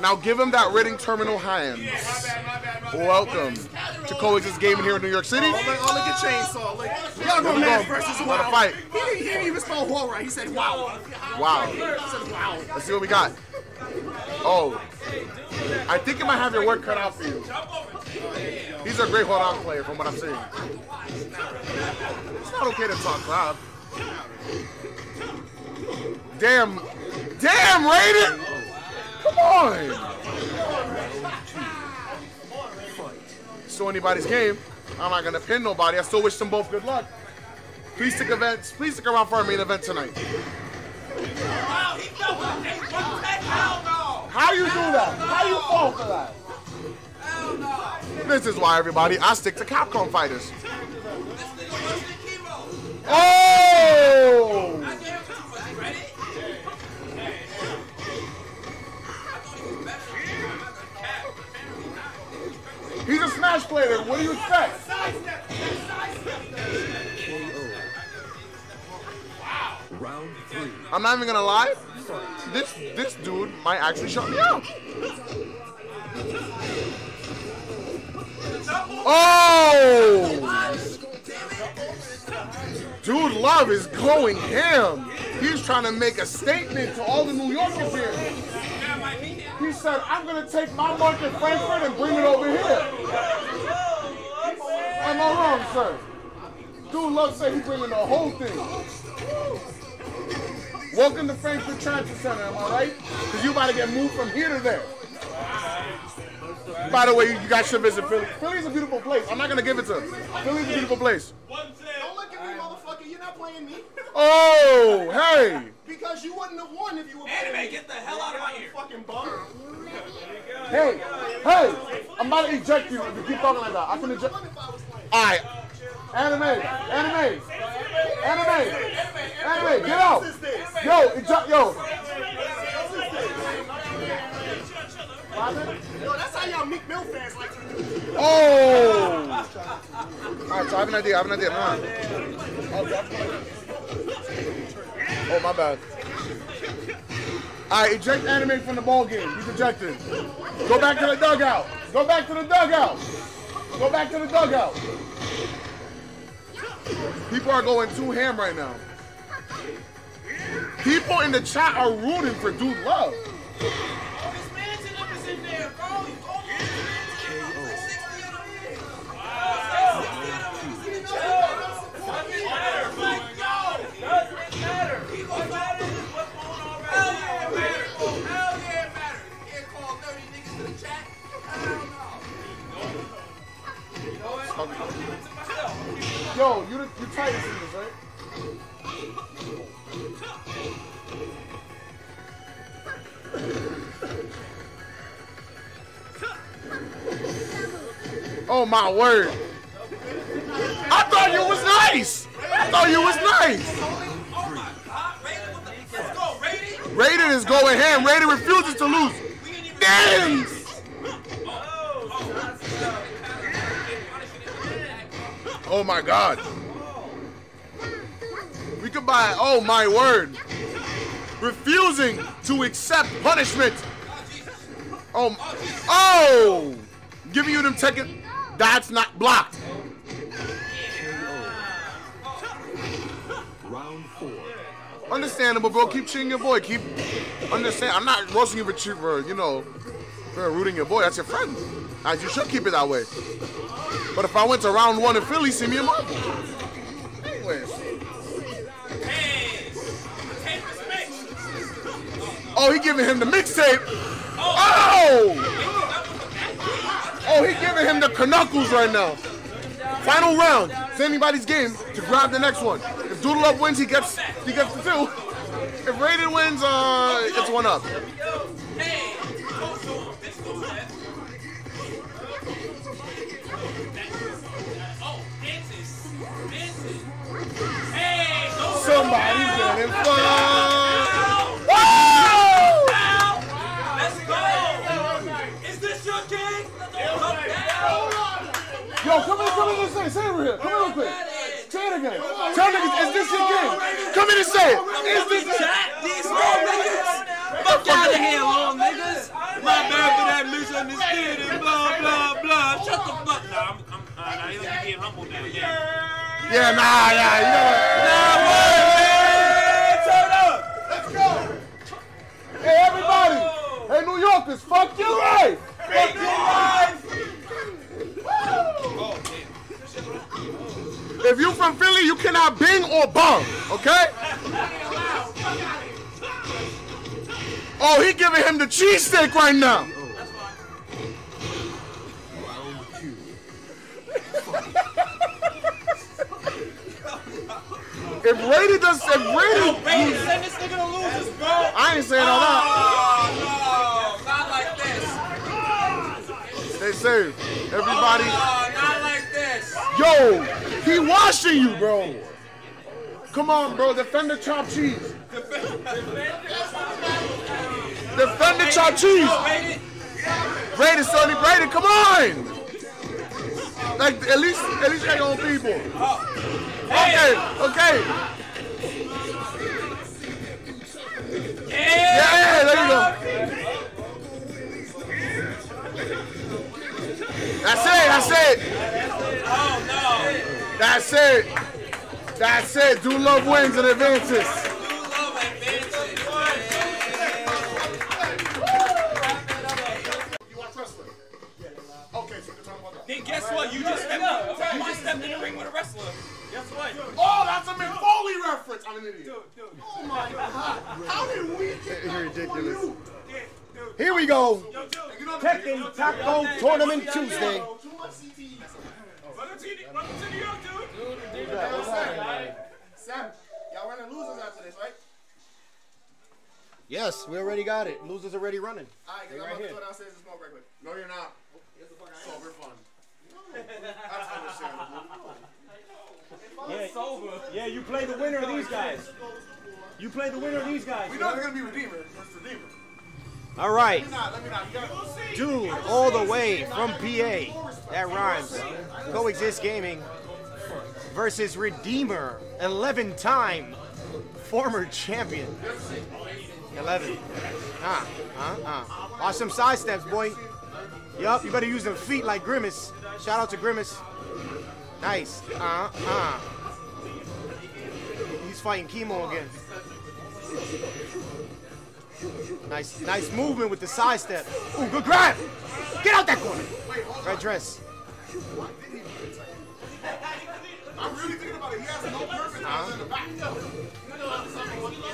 Now give him that Reading Terminal Hines. Yeah, my bad, my bad, my bad. Welcome to Coexist Gaming here in New York City. Oh, look, oh, look at Chainsaw. Look. Y'all know man versus wow. Fight. He didn't, he didn't even spell war right. He said wow. Wow. He said wow. Let's see what we got. Oh. I think it might have your work cut out for you. He's a great hold-out player from what I'm seeing. It's not okay to talk loud. Damn. Damn, Raiden! Come on! So anybody's game. I'm not gonna pin nobody. I still wish them both good luck. Please stick events. Please stick around for our main event tonight. How do you do that? How do you fall for that? This is why everybody, I stick to Capcom fighters. Oh! He's a Smash player. What do you expect? Wow. Round three. I'm not even gonna lie. This this dude might actually shut me out. Oh! Dude, Love is going ham. He's trying to make a statement to all the New Yorkers here. He said, I'm going to take my market Frankfurt and bring it over here. Am I wrong, sir? Dude Love said he's bringing the whole thing. Welcome to Frankfurt Transit Center, am I right? Because you about to get moved from here to there. By the way, you guys should visit Philly. Philly's a beautiful place. I'm not going to give it to him. Philly's a beautiful place. Don't look at me, motherfucker. You're not playing me. Oh, hey. Because you wouldn't have won if you were playing. Anime, get the hell out of my ear. Fucking bum. Hey, hey, I'm about to eject you if you keep talking like that. I can eject you. All right. Anime, anime, anime, anime, get out. Yo, eject, yo. Yo, that's how y'all Meek Mill fans like to do. Oh. All right, so I have an idea, I have an idea. Come on. Oh, my bad. All right, eject anime from the ball game. He's ejected. Go back to the dugout. Go back to the dugout. Go back to the dugout. People are going too ham right now. People in the chat are rooting for Dude Love. Yo, you the you tight as this, right? Oh my word! I thought you was nice. I thought you was nice. Oh my God, Raiden! Let's go, Raiden! Raiden is going ham. Raiden refuses to lose. Damn! Oh my God. We could buy, oh my word. Refusing to accept punishment. Oh, oh. Giving you them Tekken, that's not blocked. Round four. Understandable, bro, keep cheating your boy. Keep, understand, I'm not roasting you for, you know, for rooting your boy, that's your friend. As you should keep it that way. But if I went to round one in Philly, see me in Marvel. Anyways. Oh, he giving him the mixtape. Oh! Oh, he giving him the Knuckles right now. Final round. It's anybody's game to grab the next one. If Doodle Up wins, he gets he gets the two. If Raiden wins, uh, it's one up. Hey! on, come in, come in and say, say it real. Come in real quick. Say it again. Tell niggas, is this your game? Come in and say it. Is this your game? These long niggas. Fuck out of here, long niggas. My bad for that misunderstanding. Blah, blah, blah. Shut the fuck up. Nah, I'm, I'm, uh, nah, you look like you're humble now, yeah. Yeah, nah, yeah, you know what? Nah, what? Man, turn up. Let's go. Hey, everybody. Oh. Hey, New Yorkers, fuck you, right? Fuck you, right? If you from Philly, you cannot bing or bong, okay? Oh, he giving him the cheesesteak right now. If Raiden does, if Raiden, send this nigga to losers, bro. I ain't saying all that. No, not like this. They say, everybody. Oh, not like this. Yo, he washing you, bro. Come on, bro. Defend the chopped cheese. Defend the chopped cheese. Raiden, Sonny, Raiden, come on. Like at least, at least they on people. Okay, okay. Yeah, yeah, there you go. That's it, that's it. Oh, no. That's it. That's it. Do love wins and advances. Do love advances. You watch wrestling? Okay, so you're talking about that. Then guess what? You just stepped up. You just stepped in the ring with a wrestler. That's right. Oh, that's a McFoley reference. I'm an idiot. Dude, dude. Oh my God. How did we get that ridiculous. From you? Here we go. Yo, Tekken Taco Tournament Tuesday. Welcome to New York, dude. Sam, y'all running losers after this, right? Yes, we already got it. Losers already running. All right, because I'm about to go downstairs and smoke right quick. No, you're not. Yes, the fuck I am. Sober fun. That's understandable. Yeah, yeah, you play the winner of these guys. You play the winner of these guys. We know it's going to be Redeemer. It's Redeemer. All right. Let me not, let me not. You gotta... Dude, all the way from P A. That rhymes. Coexist Gaming versus Redeemer. eleven-time former champion. eleven. Uh, uh, uh. Watch some side steps, boy. Yup, you better use them feet like Grimace. Shout out to Grimace. Nice. Uh, uh. He's fighting Chemo again. Nice, nice movement with the side step. Ooh, good grab! Get out that corner! Red dress. I'm really thinking about it. He has no purpose in the back.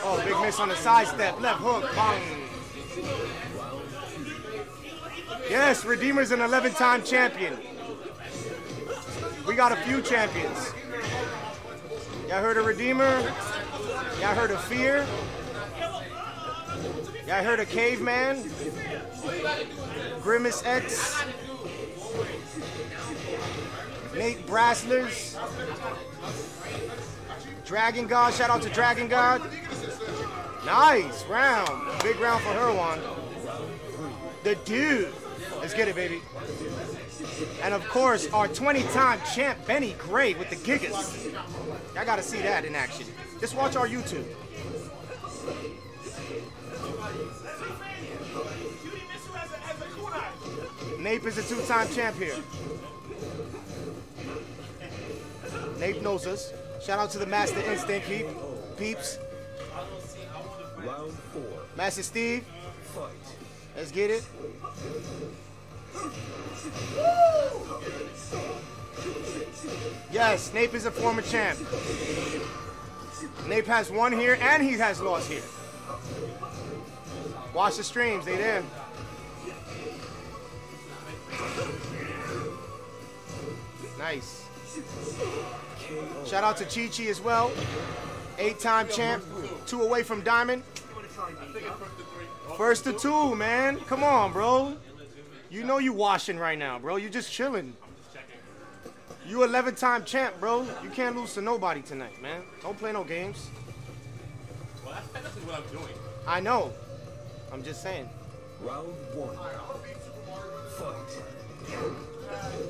Oh, big miss on the side step. Left hook. Bang. Yes, Redeemer's an eleven-time champion. We got a few champions. Y'all heard of Redeemer? Y'all heard of Fear? Y'all heard of Caveman? Grimace X? Nate Brasslers? Dragon God, shout out to Dragon God. Nice, round. Big round for her one. The dude. Let's get it, baby. And of course, our twenty-time champ Benny Gray with the Gigas. Y'all gotta see that in action. Just watch our YouTube. Nape is a two-time champ here. Nape knows us. Shout out to the Master Instinct peep, peeps. Round four. Master Steve. Fight. Let's get it. Yes, Nape is a former champ. Nape has won here and he has lost here. Watch the streams, they there. Nice. Shout out to Chi Chi as well. Eight-time champ, two away from Diamond. First to two, man. Come on, bro. You know you washing right now, bro. You just chilling. You eleven-time champ, bro. You can't lose to nobody tonight, man. Don't play no games. Well, that's technically what I'm doing. I know. I'm just saying. Round one. Fight.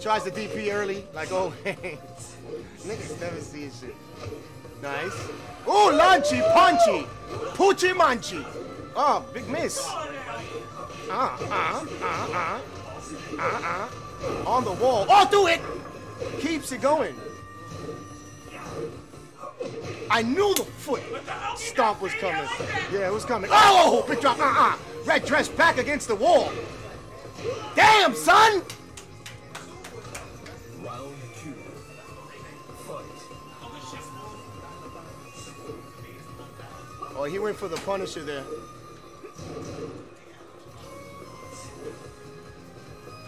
Tries to D P early, like always. Niggas never see shit. Nice. Ooh, launchy, punchy, poochie munchy. Oh, big miss. Uh, uh, uh, uh, uh, uh. On the wall. Oh, do it! Keeps it going. I knew the foot stomp was coming. Yeah, it was coming. Oh, big drop. Uh-uh. Red dress back against the wall. Damn, son! Round two. Fight. Oh, he went for the Punisher there.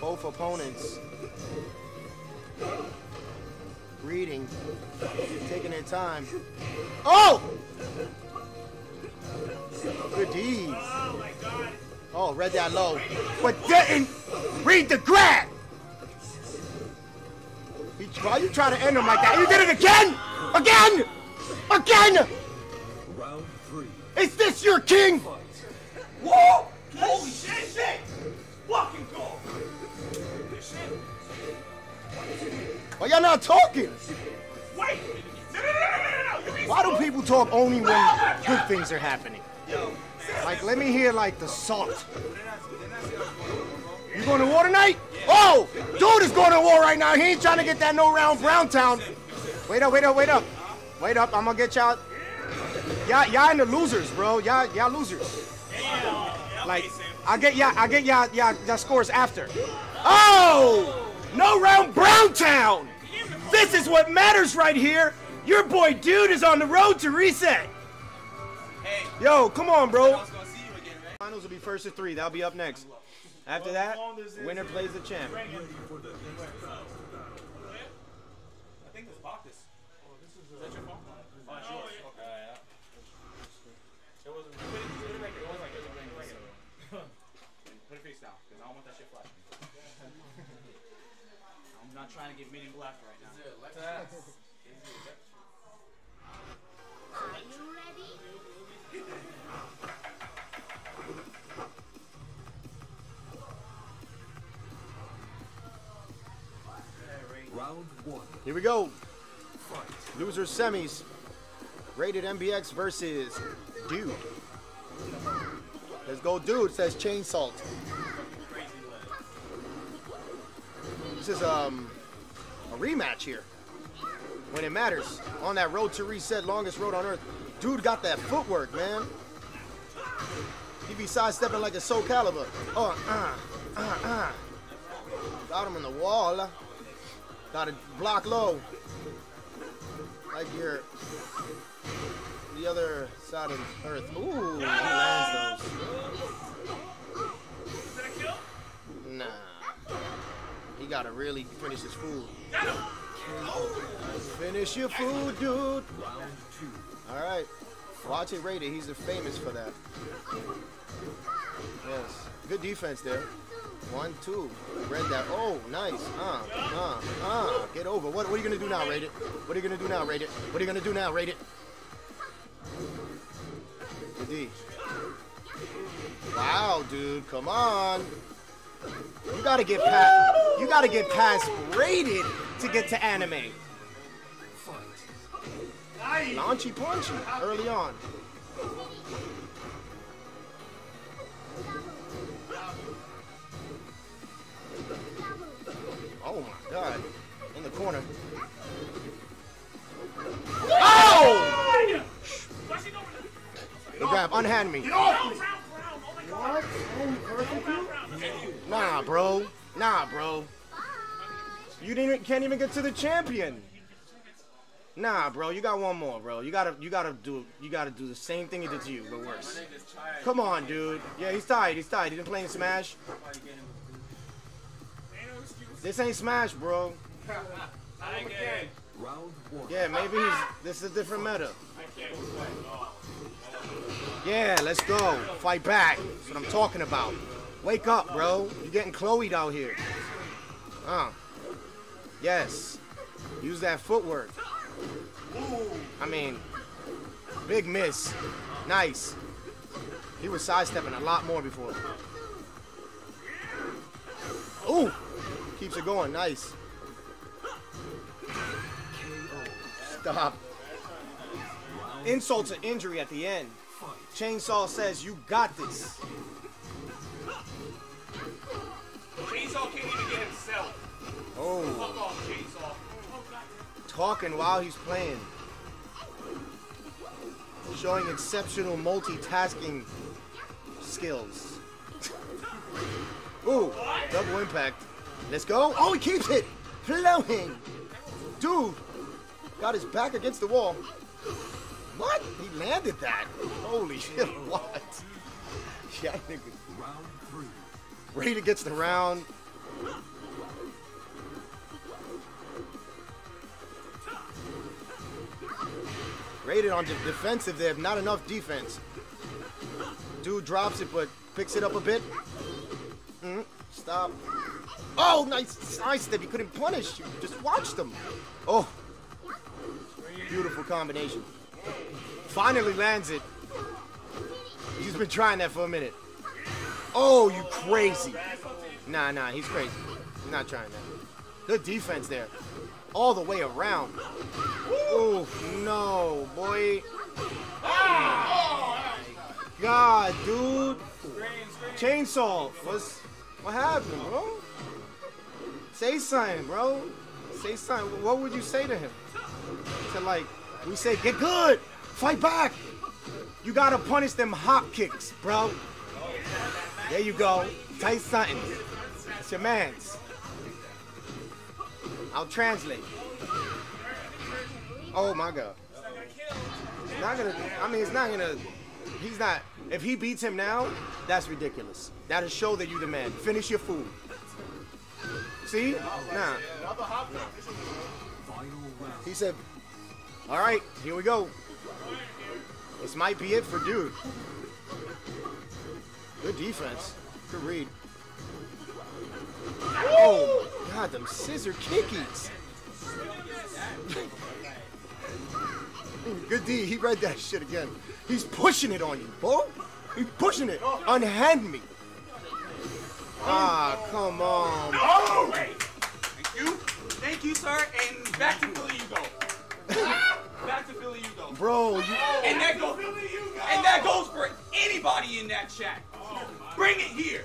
Both opponents reading, taking their time. Oh! Good deeds. Oh, my God. Oh, read that low, but didn't read the grab. He try, you try to end him like that. You did it again, again, again. Round three. Is this your king? Fight. Whoa! Holy shit! Shit! Fucking go! Why y'all not talking? Wait! No, no, no, no, no, no. Why do people talk only when oh good things are happening? Like, let me hear, like, the salt. You going to war tonight? Oh! Dude is going to war right now. He ain't trying to get that no-round brown town. Wait up, wait up, wait up. Wait up, I'm going to get y'all. Y'all y'all in the losers, bro. Y'all y'all losers. Like, I get y'all, I get y'all, y'all scores after. Oh! No-round brown town! This is what matters right here. Your boy dude is on the road to reset. Hey, yo, come on, bro. Again, right? Finals will be first to three. That'll be up next. After that, winner plays the champ. I think this box is. Is that your phone? Oh, it's yours. Okay, yeah. It wasn't. Put it back here. It was like it. Put it face down, because I don't want that shit flashing. I'm not trying to get Men in Black right now. Are you ready? Round one. Here we go. Loser semis. Rated M B X versus Dude. Let's go, Dude. Says chain salt. This is um a rematch here. When it matters. On that road to reset, longest road on earth. Dude got that footwork, man. He be sidestepping like a Soul Calibur. Oh, uh, uh, uh. Got him in the wall. Got to block low. Like your the other side of earth. Ooh, he lands those. Did I kill? Nah. He gotta really finish his food. Finish your food, dude. All right. Watch it, Raiden. He's famous for that. Yes. Good defense there. One, two. Read that. Oh, nice. Uh, uh, uh. Get over. What, what are you going to do now, Raiden? What are you going to do now, Raiden? What are you going to do now, Raiden? Good D. Wow, dude. Come on. You got to get past. You got to get past Raiden to get to anime. Launchy punchy early on. Oh my God! In the corner. Oh! The grab, unhand me. What? Nah, bro. Nah, bro. You didn't. Can't even get to the champion. Nah, bro, you got one more, bro. You gotta, you gotta do, you gotta do the same thing he did to you, but worse. Come on, dude. Yeah, he's tired. He's tired. He's been playing Smash. This ain't Smash, bro. Yeah, maybe he's. This is a different meta. Yeah, let's go. Fight back. That's what I'm talking about. Wake up, bro. You're getting Chloe'd out here. Uh. Yes. Use that footwork. I mean, big miss. Nice. He was sidestepping a lot more before. Ooh. Keeps it going. Nice. Stop. Insult to injury at the end. Chainsaw says, you got this. Chainsaw can't even get himself. Oh. Fuck off, Chainsaw. Talking while he's playing. Showing exceptional multitasking skills. Ooh, double impact. Let's go. Oh, he keeps it. Flowing. Dude, got his back against the wall. What? He landed that. Holy shit, what? Yeah, nigga. Round three. Raiden gets the round. Raiden on the defensive there. Not enough defense. Dude drops it, but picks it up a bit. Mm, stop. Oh, nice. Nice that he couldn't punish. You just watched him. Oh. Beautiful combination. Finally lands it. He's been trying that for a minute. Oh, you crazy. Nah, nah, he's crazy. He's not trying that. Good defense there. All the way around. Oh, no, boy. Oh, my God, dude. Chainsaw. What's, what happened, bro? Say something, bro. Say something. What would you say to him? To, like, we say, get good. Fight back. You got to punish them hop kicks, bro. There you go. Say something. That's your man's. I'll translate. Oh my God. He's not gonna, I mean, it's not gonna, he's not, if he beats him now, that's ridiculous. That'll show that you the man. Finish your food. See? Nah. He said, all right, here we go. This might be it for dude. Good defense. Good read. Oh, God, them scissor kickies. Good D, he read that shit again. He's pushing it on you, bro. He's pushing it. Unhand me. Ah, come on. No! Thank you. Thank you, sir. And back to Philly you go. Back to Philly you go. Bro. You... And, that goes, and that goes for anybody in that chat. Bring it here.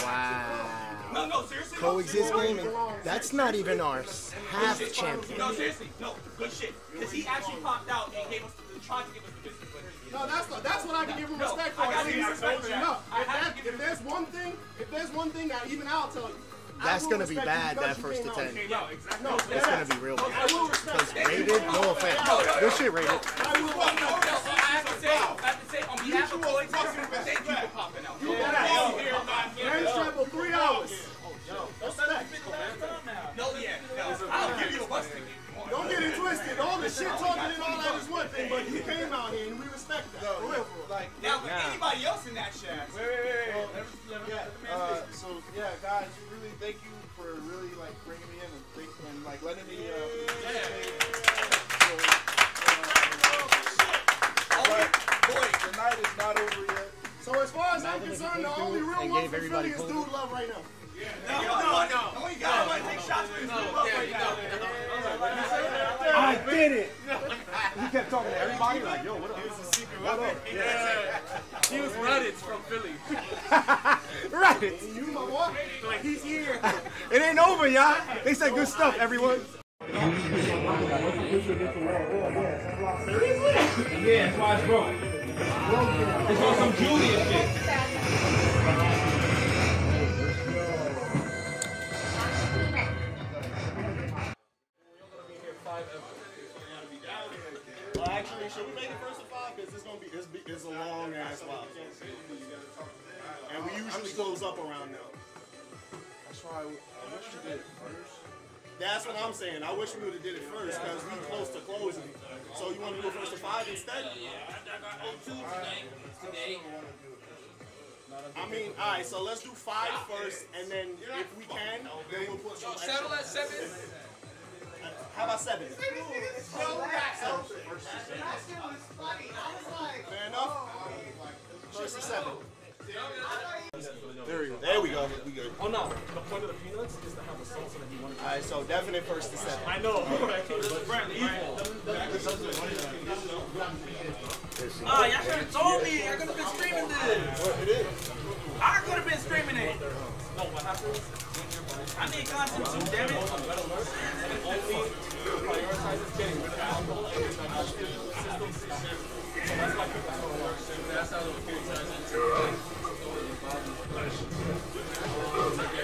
Wow. No, no, seriously. Coexist no, Gaming. That's not even our half champion. No, seriously. No, good shit. Because he actually popped out and gave us, tried to give us the business. No, that's not, that's what I can no, give him respect no, for. I gotta give him respect for that. No, if, that, if there's one thing, if there's one thing that even I'll tell you. That's gonna be bad, that first attempt. No, exactly. No, that's gonna be real bad. Because Raiden, no offense. Good shit, Raiden. I will not know. I have to say, I have to say, on behalf of Coexist, thank you for popping out. You got out here, man. Range travel three hours. No, yeah, I'll give you a busting. Don't get it twisted. All the shit talking and all that is one thing, but you came out here and we respect that. For real, for real. Like, now, with anybody else in that chat. Wait, wait, wait. Yeah, uh, so, yeah, guys, you really, thank you for really, like, bringing me in and, think, and like, letting me, uh, yeah. So, uh, but, boy, the night is not over yet. So, as far as I'm concerned, the only real one for Philly is dude love right now. Yeah, no, no, no. No, you got to take shots for his dude love right now. I did it. He kept talking to everybody like, yo, what up? It was a secret weapon. Yeah. He was Reddit's from Philly. Reddit's. You know what? Like, he's here. It ain't over, y'all. They said good stuff, everyone. Seriously? Yeah, that's why it's broke. It's on some Julian shit. Actually, should we make it first to five? Because it's gonna be it's, it's a long ass five. And we usually close up around now. That's why I wish we did it first. That's what I'm saying. I wish we would have did it first because we close to closing. So you want to do first to five instead? Yeah, I got O two tonight. Today. I mean, all right. So let's do five first, and then if we can, then we'll put. So settle at seven. How about seven? This nigga is so bad. That shit was funny. I was like, fair enough. Just a seven. There we go. There we go. We good. Oh no, the point of the peanuts is to have a salsa that you want to eat. Alright, so definite first to seven. I know. Ah, y'all should have told me. I could have been streaming this. It is. I could have been streaming it. No, what happened? I need content too, damn it. Prioritize getting rid of alcohol and system system. So that's my That's how the Imagine if,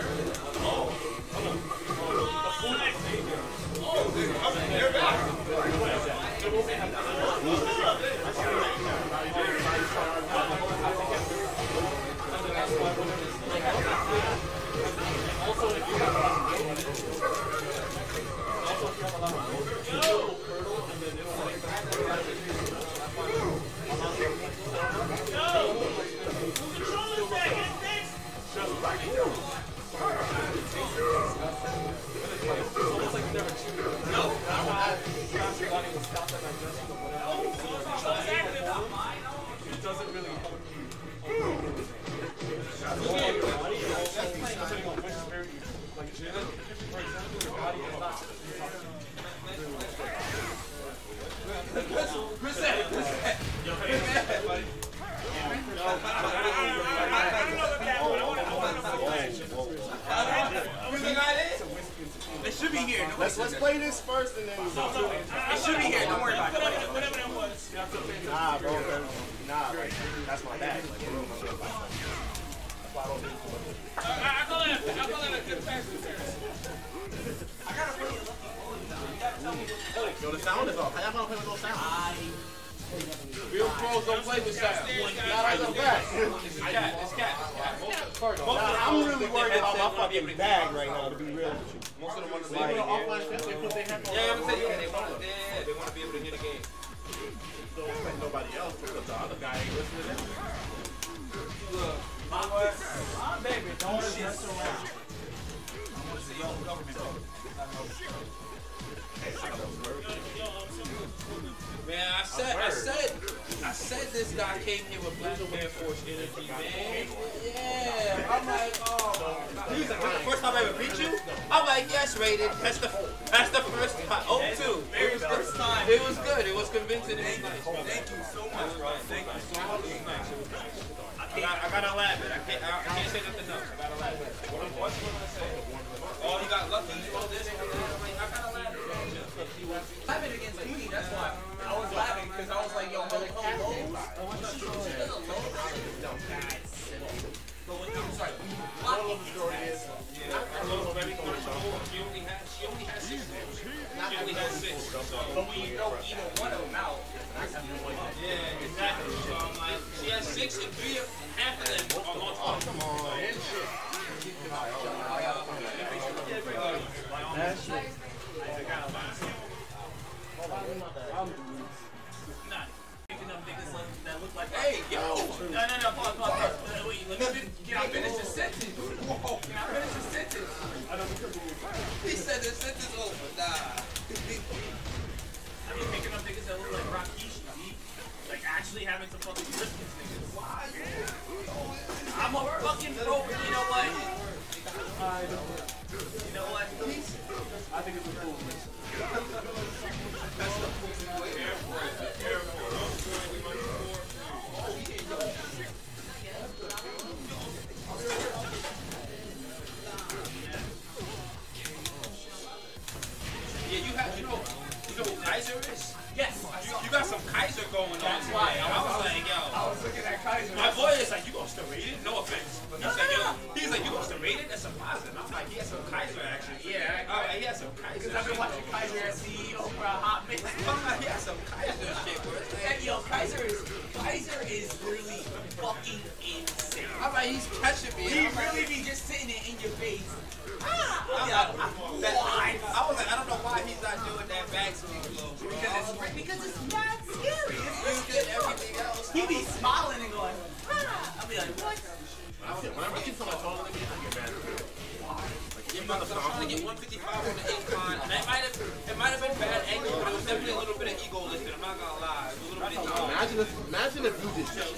imagine if you did.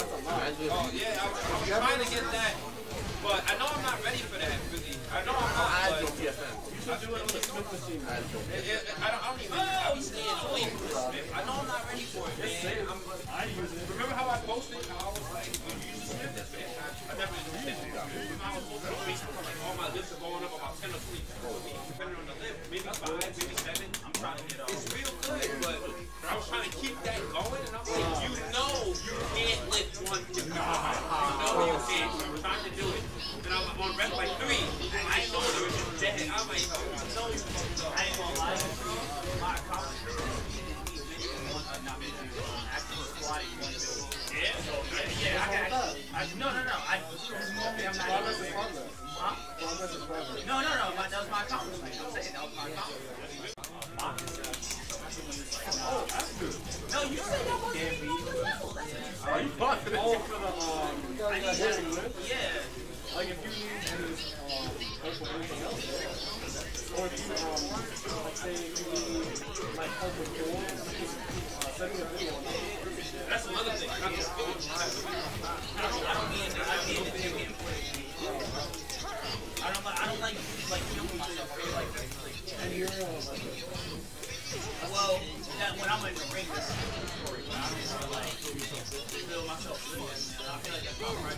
Oh, yeah, I'm trying to get that. But I know I'm not ready for that, really. I know I'm not, but... You should do it with a Smith machine. I don't even... I was staying away from the Smith. I know I'm not ready for it, man. I use it. Remember how I posted? How I was like, when you use the Smith, that's bad. I never used the Smith. I was posting on Facebook, like, all my lips are going up about ten or twenty. Depending on the lip, maybe five, maybe seven. I'm trying to get up. It's real good, but I was trying to keep that going, and I'm like, you know you can't lift one to God. You know you can't. You were trying to do it. And I was on rep like three. I know there was just dead. I'm like, I know you fucked up. I ain't gonna lie. My college yeah, yeah, I got it. No, no, no. I I'm not. Huh? No, no, no. That was my accomplishment. Like, I'm saying that was my accomplishment. Oh, that's good. No, you said that wasn't even on the level. That's it. Are you busting it? Oh, for the, um, I need that. Yeah. Like, if you need to use, um, help with anything else, or if you, um, like, say, if you need, like, help with your own, uh, send me a video on that. That's another thing. I don't mean that. I mean that you can't play. I don't like, I don't like, like, killing myself. I like, and you're, like, well, that when I'm in the ring, that's a story, but I don't know, like, feel myself living, and I feel like that's all right.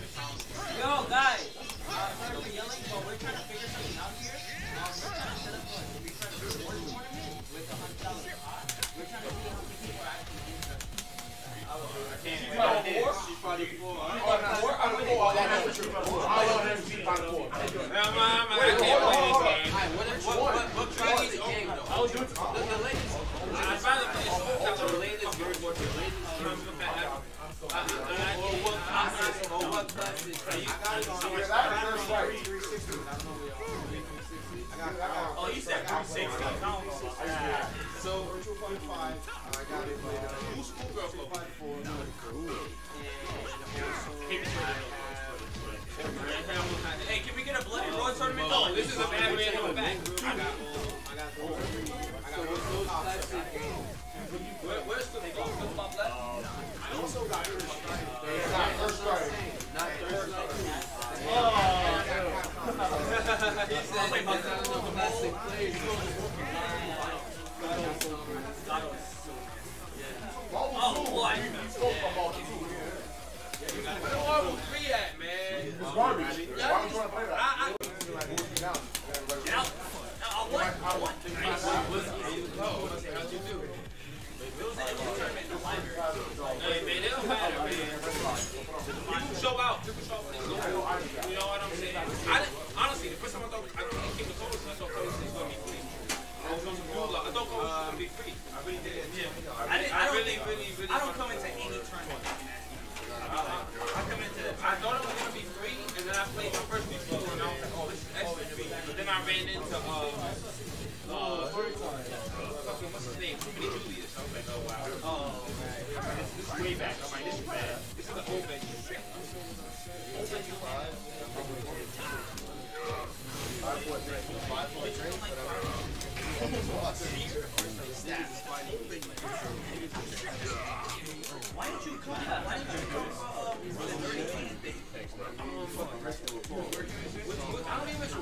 Yo, guys! Uh, sorry for yelling, but we're trying to figure something out here. Uh, we're trying to set up a refresh reward tournament with a hundred dollar pot. We're trying to see if we can actually do something. I will do it. I can't. She's probably four? She's probably four. I'm four? I'm four. I'm four. I love him. She's probably four. I'm four. I'm four. I'm four. What drives the game, though? I'll do it tomorrow. I finally finished the latest Bird Watch, the latest Bird Watch. Or what classes? I got it on three sixty. Oh, you said three sixty. So, two point five. I got it later. Who's schoolgirl for? two point four. Hey, can we get a Bloody Roar tournament? No, this is a bad man on the back. I got it. So what's those left? Where's the golf club left? I also got first strike. Not first strike. Not first strike. Oh! He said he's not a classic player. Oh, boy. Where the Marvel three at, man? It's garbage. Why would you want to play that? Get out. Get out. What? What? How'd you do? It was an empty tournament in the library. Hey, man, it don't matter, man. People show out. People show out. You know what I'm saying? I didn't, honestly, the first time I thought I didn't think King of Toys, I thought Toys was going to be free. I was going to do a lot. I thought Toys was going to be free. I really did. Yeah. I didn't, I really, really, really. I don't come into any tournament. I come into, I thought it was going to be free, and then I played my first week and I was like, oh, this is extra free. But then I ran into, um, Uh, fucking, what's his name? Too many Julius. I was like, oh wow. Oh, man. This is way back. I'm like, this is bad. This is an old venue. Why did you come back? Why did you come back? I don't even know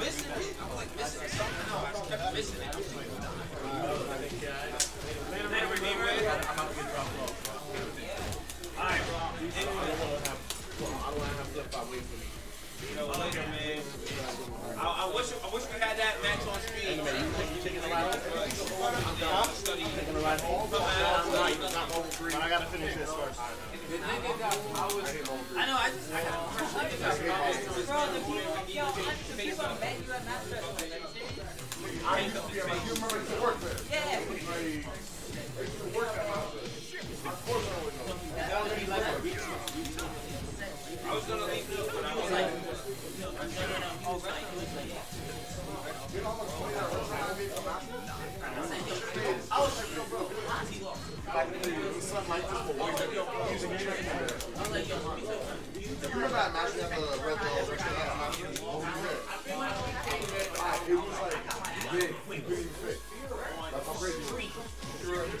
missing it. I was like missing something. No, I kept missing it. Later, redeemer. I'm about to get dropped off. All right, bro. I don't want to have to flip out waiting for me. No, later, man. I, I wish I wish we had that match on screen. You taking a lot of study. Taking a lot of study. I gotta finish this first. I know. I just. I I was gonna leave this, but I was like, I was like, yo, bro, why is he lost? I was like, yo, you remember that match that the Red Bull?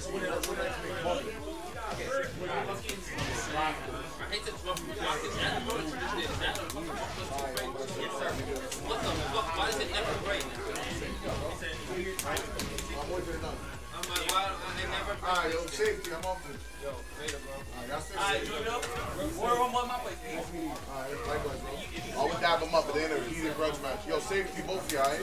Alright, yo, safety, I'm off this. Yo, later, bro. Alright, you know? We're on one, my place, please. Alright, likewise, bro. I would dab him up at the end of a heated grudge match. Yo, safety, both of y'all, right?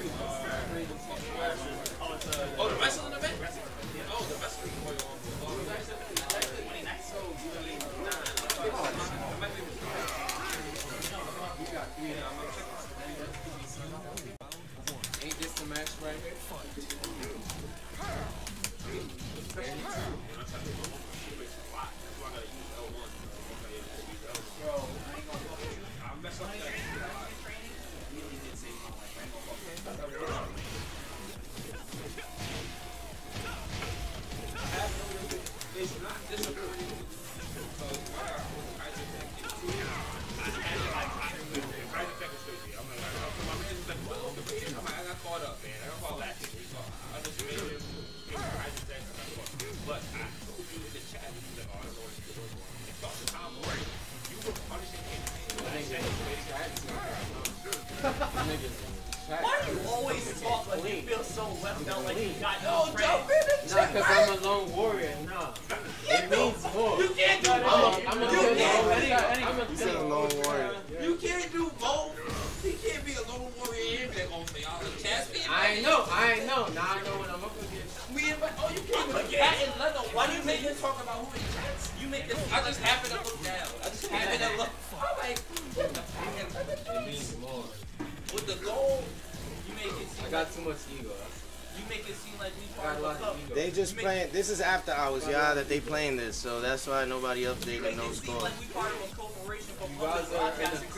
Oh, the wrestling event? Oh, the wrestling event. Ain't this the match right here? Yo, I'm messing up that. Why do you always talk like you feel so left out, like you got no friends? Nah, because I'm a lone warrior. Nah. It means more. You can't do both. I'm a lone warrior. You can't do both. You can't be a lone warrior and be like, oh, y'all are champions. I know, I know. Now I know what I'm up against. We invite, oh, you can't put that in leather. Why do you make this talk about who is champs? You make this, I just happen to look down. I just happen to look. I'm like, what the fuck? It means more. With the goal, you make it seem I got like too much ego. You make it seem like we part of the club. They just playing, this is after hours, y'all, that they playing this, so that's why nobody up there got no score. Like we part of a corporation for public broadcasting.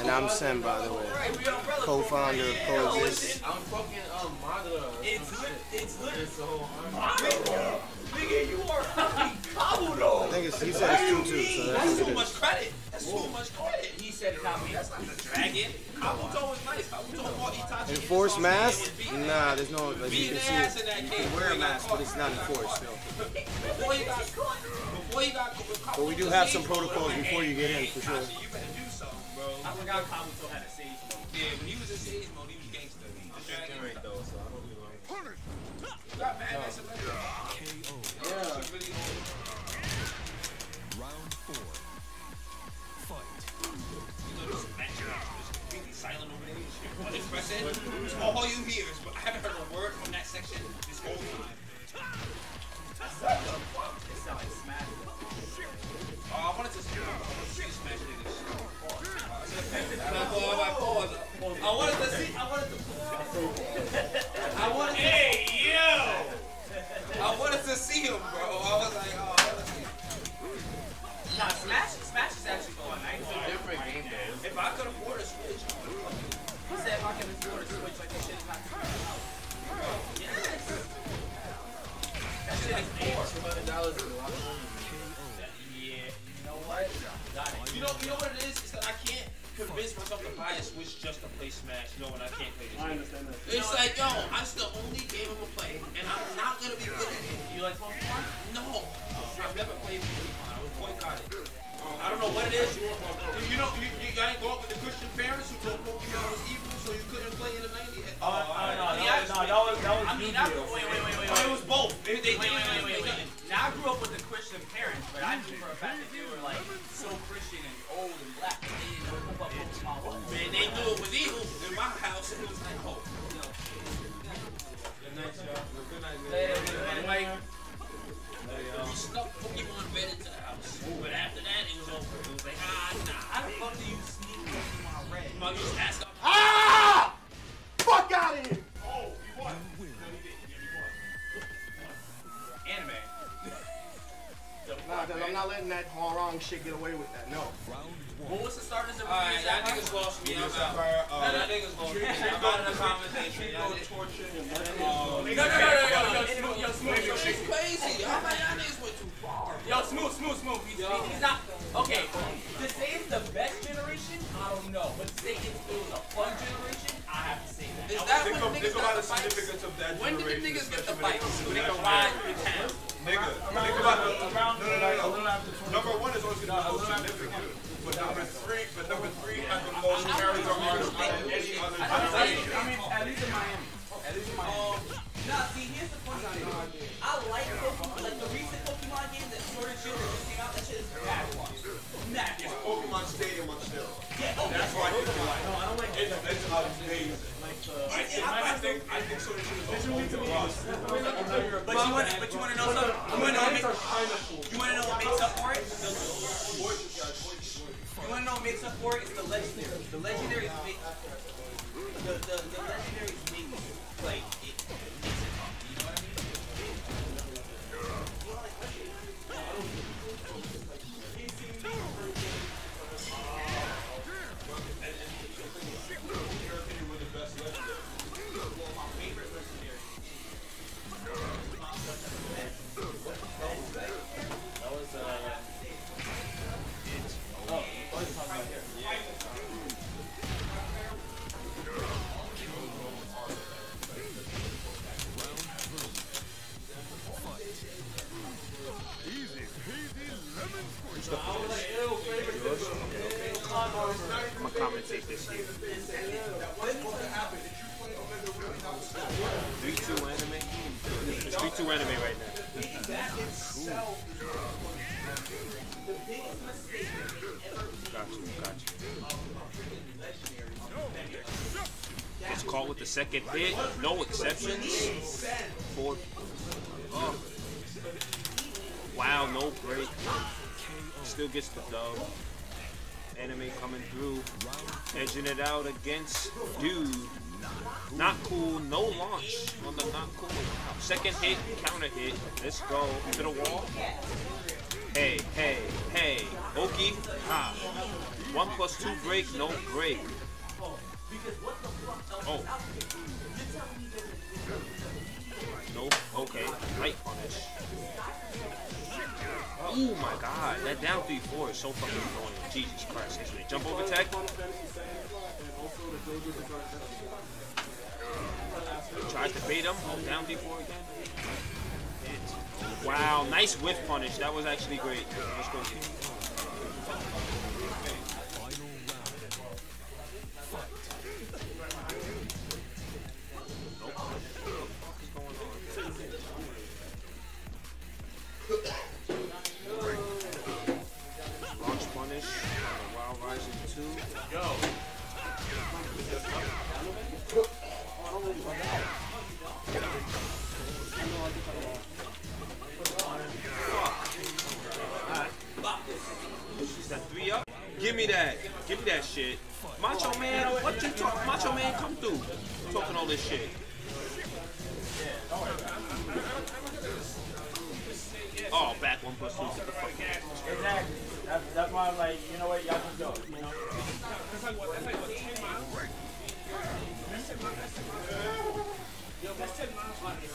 And I'm Sen, by the way. Co-founder of Coexist. I'm fucking a moderator. It's lit. It's lit. It's a whole moderator. Nigga, you are fucking cobbled. I think it's, he said it's two two, so that's That's too much credit. That's too much credit. He said it, not me. That's not the dragon. Kabuto is nice. Kabuto bought Itachi. Enforced mask? Nah, there's no, like, you can see it. You can wear a mask, but it's not enforced, though. Before you got caught, before you got caught. But we do have some protocols before you get in, for sure. You better do something, bro. I forgot Kabuto had a sage mode. Yeah, when he was in sage mode, he was gangster. He was a dragon right, though, so I don't be like. Punish! You got mad at somebody. Yeah. Round four. Fight. You know this match is completely silent over there. Unexpressive. It's for all you hear, but I haven't heard a word from that section this whole time. What the fuck? It sounds like Smash. Oh, I wanted to street smash this shit. I wanted to see. I wanted to. I wanted. Hey yo. I wanted to see him, bro. I was like, oh, I wanted to see him. Nah, Smash, Smash is actually going nice. It's a different game, though. If I could afford a Switch, I would fucking. He said if I could afford a Switch, like that shit is not. Yes! That shit is four. two hundred dollars is a lot of money. Yeah, you know what? Got it. You know, you know what it is? It's that I can't convince myself to buy a Switch just to play Smash, you know, when I can't play this game. I understand that. It's no, like, yo, that's the only game I'm gonna play, and I'm not gonna be good at it. You like Pokemon? No. Uh, I've never played Pokemon. I was point guarded. Um, I don't know what it is. You know, you, you gotta grow up with the Christian parents who thought Pokemon was evil, so you couldn't play in the nineties. Oh, uh, uh, no, no, that was, that was, that was I mean, I grew up, wait, wait, wait, wait, wait. It was both. They, they, wait, wait, wait, wait, wait. Now, I grew up with the Christian parents, but I knew for a fact that they were, like, so Christian and old and black. Man, they knew it was evil in my house, and it was like, oh. Good night, y'all. Good night, man. Good night, man. We snuck Pokemon Red into the house, but after that, it was over. It was like, ah, nah. How the fuck do you sneak Pokemon Red? You just ask up. Ah! Fuck out of here! Oh, you won. No, you didn't. Yeah, you won. Anime. Nah, I'm not letting that wrong shit get away with that. No. What was the starters of the game? That niggas lost me. I'm out. That niggas lost me. I'm out of the conversation. No, no, no, no. Yo, Smooth, yo, this crazy. How about y'all niggas went too far? Yo, Smooth, Smooth, Smooth. He's not. Okay, to say it's the best generation, I don't know. But to say it was a fun generation, I have to say that. Is that when the niggas got the fights? When did the niggas get the fights? When they could ride through the town. is Pokemon. That is Pokemon Stadium on still. Yeah, oh, that's why I didn't like. No, I don't like it. It's amazing. I think I think so too. But you want but you want to know something? You want to know what? You want to know what makes up for it? You want to know what makes up for it? It's the legendary. The legendary is big. The the the legendary is big. Like it. Second hit, no exceptions. Four. Oh. Wow, no break. Still gets the dub. Anime coming through. Edging it out against dude. Not cool, no launch on the not cool. Second hit, counter hit. Let's go to the wall. Hey, hey, hey. Okie, ha. One plus two break, no break. Oh. Nope. Okay. Light punish. Oh my god. That down three four is so fucking annoying. Jesus Christ. Is it a jump over tech? Tries to bait him. Oh, down three four again. Wow. Nice whiff punish. That was actually great. Let's go see. Give me that. Give me that shit. Macho Man, what you talk? Macho Man, come through. I'm talking all this shit. Oh, back one plus two. Exactly. That's, that's why I'm like, you know what, y'all can go. You know? That's like what, that's like what, ten miles? That's ten miles. Yo, that's ten miles on this.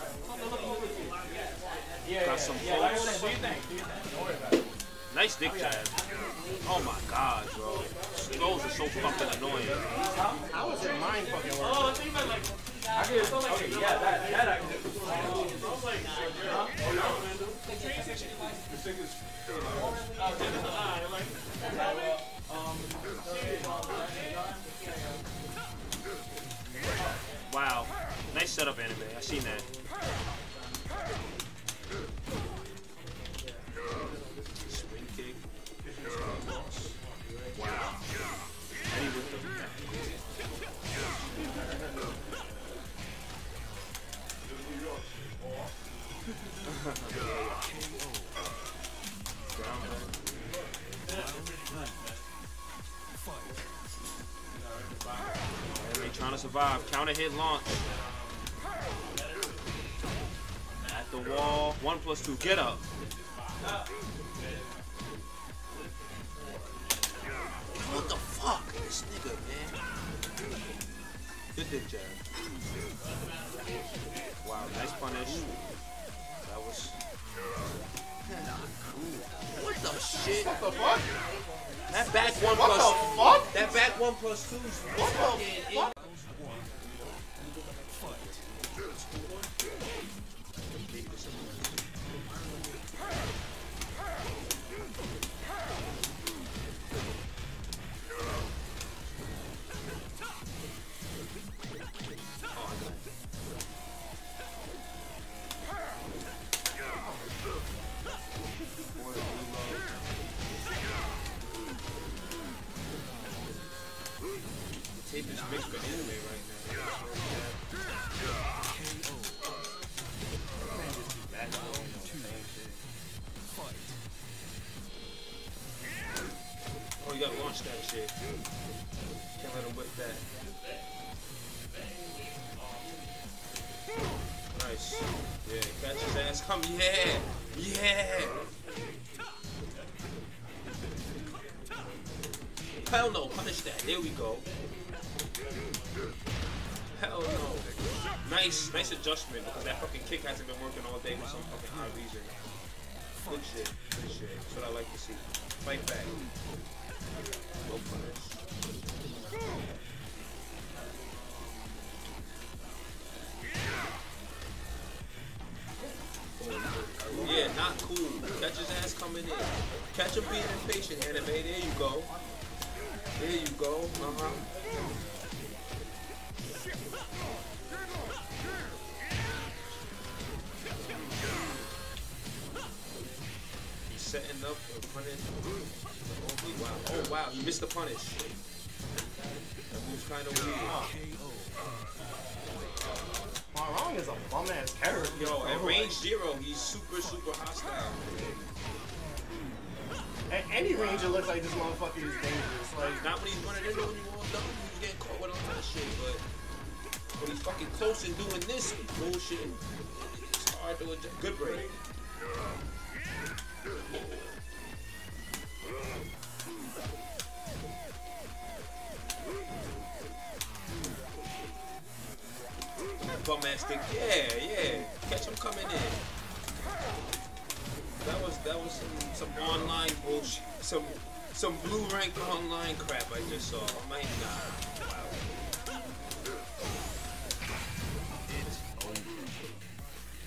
Yeah, yeah. Got some folks. Do you think? Do you think? Don't worry about it. Nice dick jab. Oh my god, bro. Those are so fucking annoying. How is your mind fucking working? Oh, I think about like... I can just... Okay, yeah, that, that I can do. I was like... Huh? Oh, yeah. The train section is like... The thing is... Oh, this is the eye. Like... Um... Wow. Nice setup anime. I seen that. Wow. Eddie with the back. They're trying to survive. Counter hit launch. At the wall. One plus two. Get up. What the fuck? This nigga, man. Good dick jab. Wow, nice punish. That was... Not cool. What the shit? What the fuck? That back one plus... What the fuck? That back one plus two is... What the fuck? watch that shit. Can't let him whip that. Nice. Yeah, catch his ass. Come, yeah, yeah. Hell no, punish that. There we go. Hell no. Nice, nice adjustment because that fucking kick hasn't been working all day for some fucking odd reason. Good shit, good shit. That's what I like to see. Fight back. Go punish. Yeah, not cool. Catch his ass coming in. Catch him being impatient, anime. There you go. There you go. Uh-huh. He's setting up a punish. Oh, wow. Oh, wow. He missed the punish. That move's kind of weird. Marong is a bum-ass character. Yo, at range zero, he's super, super hostile. At any range, it looks like this motherfucker is dangerous. Like, not when he's running into when you all W, he's getting caught with all that shit, but when he's fucking close and doing this bullshit, it's hard to adjust. Good break. Bum-ass stick. Yeah, yeah. Catch him coming in. That was that was some, some online bullshit, some some blue rank online crap I just saw. My God. Wow.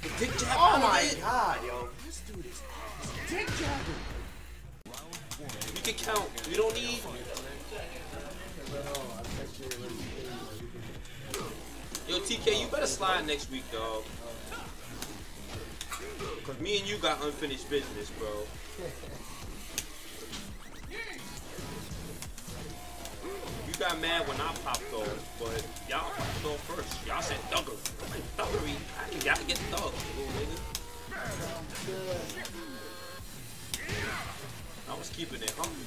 The dick jab. Oh my it. God, yo. This dude is dick jabbing. You can count. You don't need. Yo, T K, you better slide next week, dog. Cause me and you got unfinished business, bro. You got mad when I popped off, but y'all popped off first. Y'all said thuggery. Thuggery. I ain't gotta get thugged, little nigga. I was keeping it humble.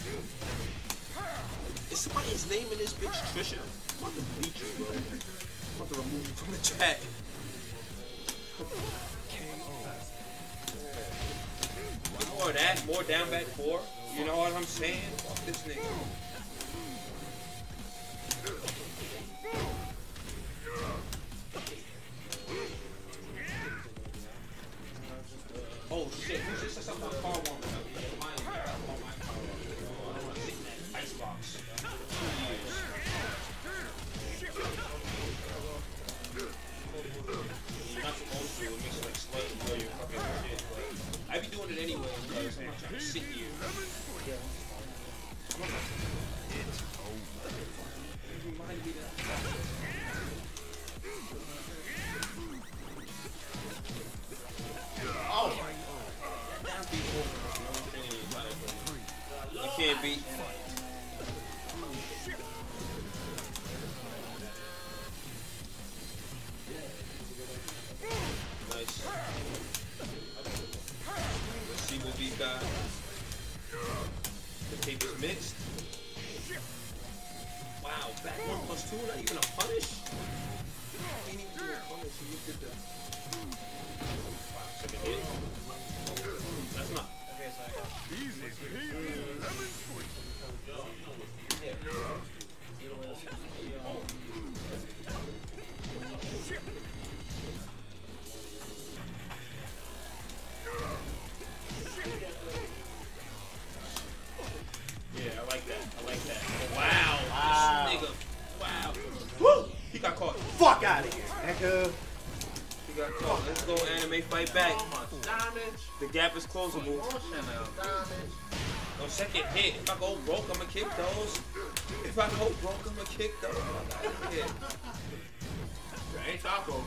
Is somebody's name in this bitch Trisha? I'm about to delete you, bro. I'm about to remove you from the chat. More of that, more down back four. You know what I'm saying? Fuck this nigga. Oh shit, who's this? That's something car warming up. My car on my car. I don't want to sit in that icebox. You're not supposed to, it makes you like slug and blow your fucking shit. I be doing it anyway, because I'm not trying to sit here. Yeah. It's over. You remind me that. Oh my God. You can't beat. Nice. With these guys. The tape is mixed. Wow, back one plus two, not even a punish? He didn't even do a punish, he looked at the... Wow, second hit. That's not... Easy, easy. Yeah, I like that. I like that. Wow. Wow. This nigga. Wow. Woo! He got caught. Fuck out of here, nigga. He got caught. Fuck. Let's go anime fight back. The gap is closable. No second hit. If I go broke, I'ma kick those. If I go broke, I'ma kick those. I ain't Taco.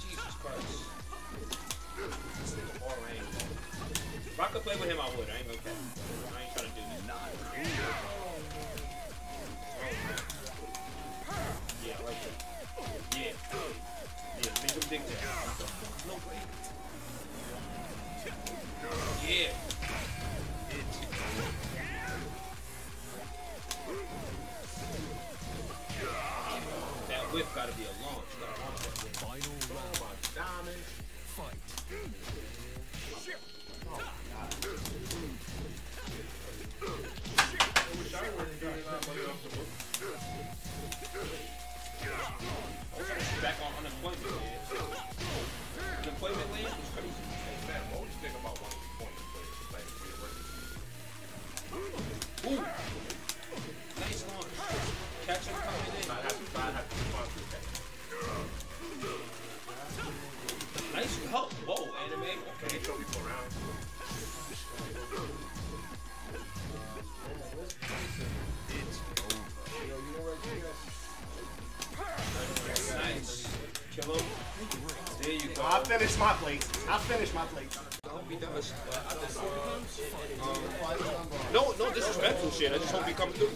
Jesus Christ. This nigga all rain. If I could play with him, I would. I ain't gonna catch him. I ain't trying to do this. Nah. Yeah, I like that. Yeah. Yeah, make him dig that. No way. Yeah. Yeah. shoot. Oh, whoa, anime. Okay. Nice. Kill him. There you go. I'll finish my plate. I'll finish my plate. No, no disrespectful shit. I just hope you come through.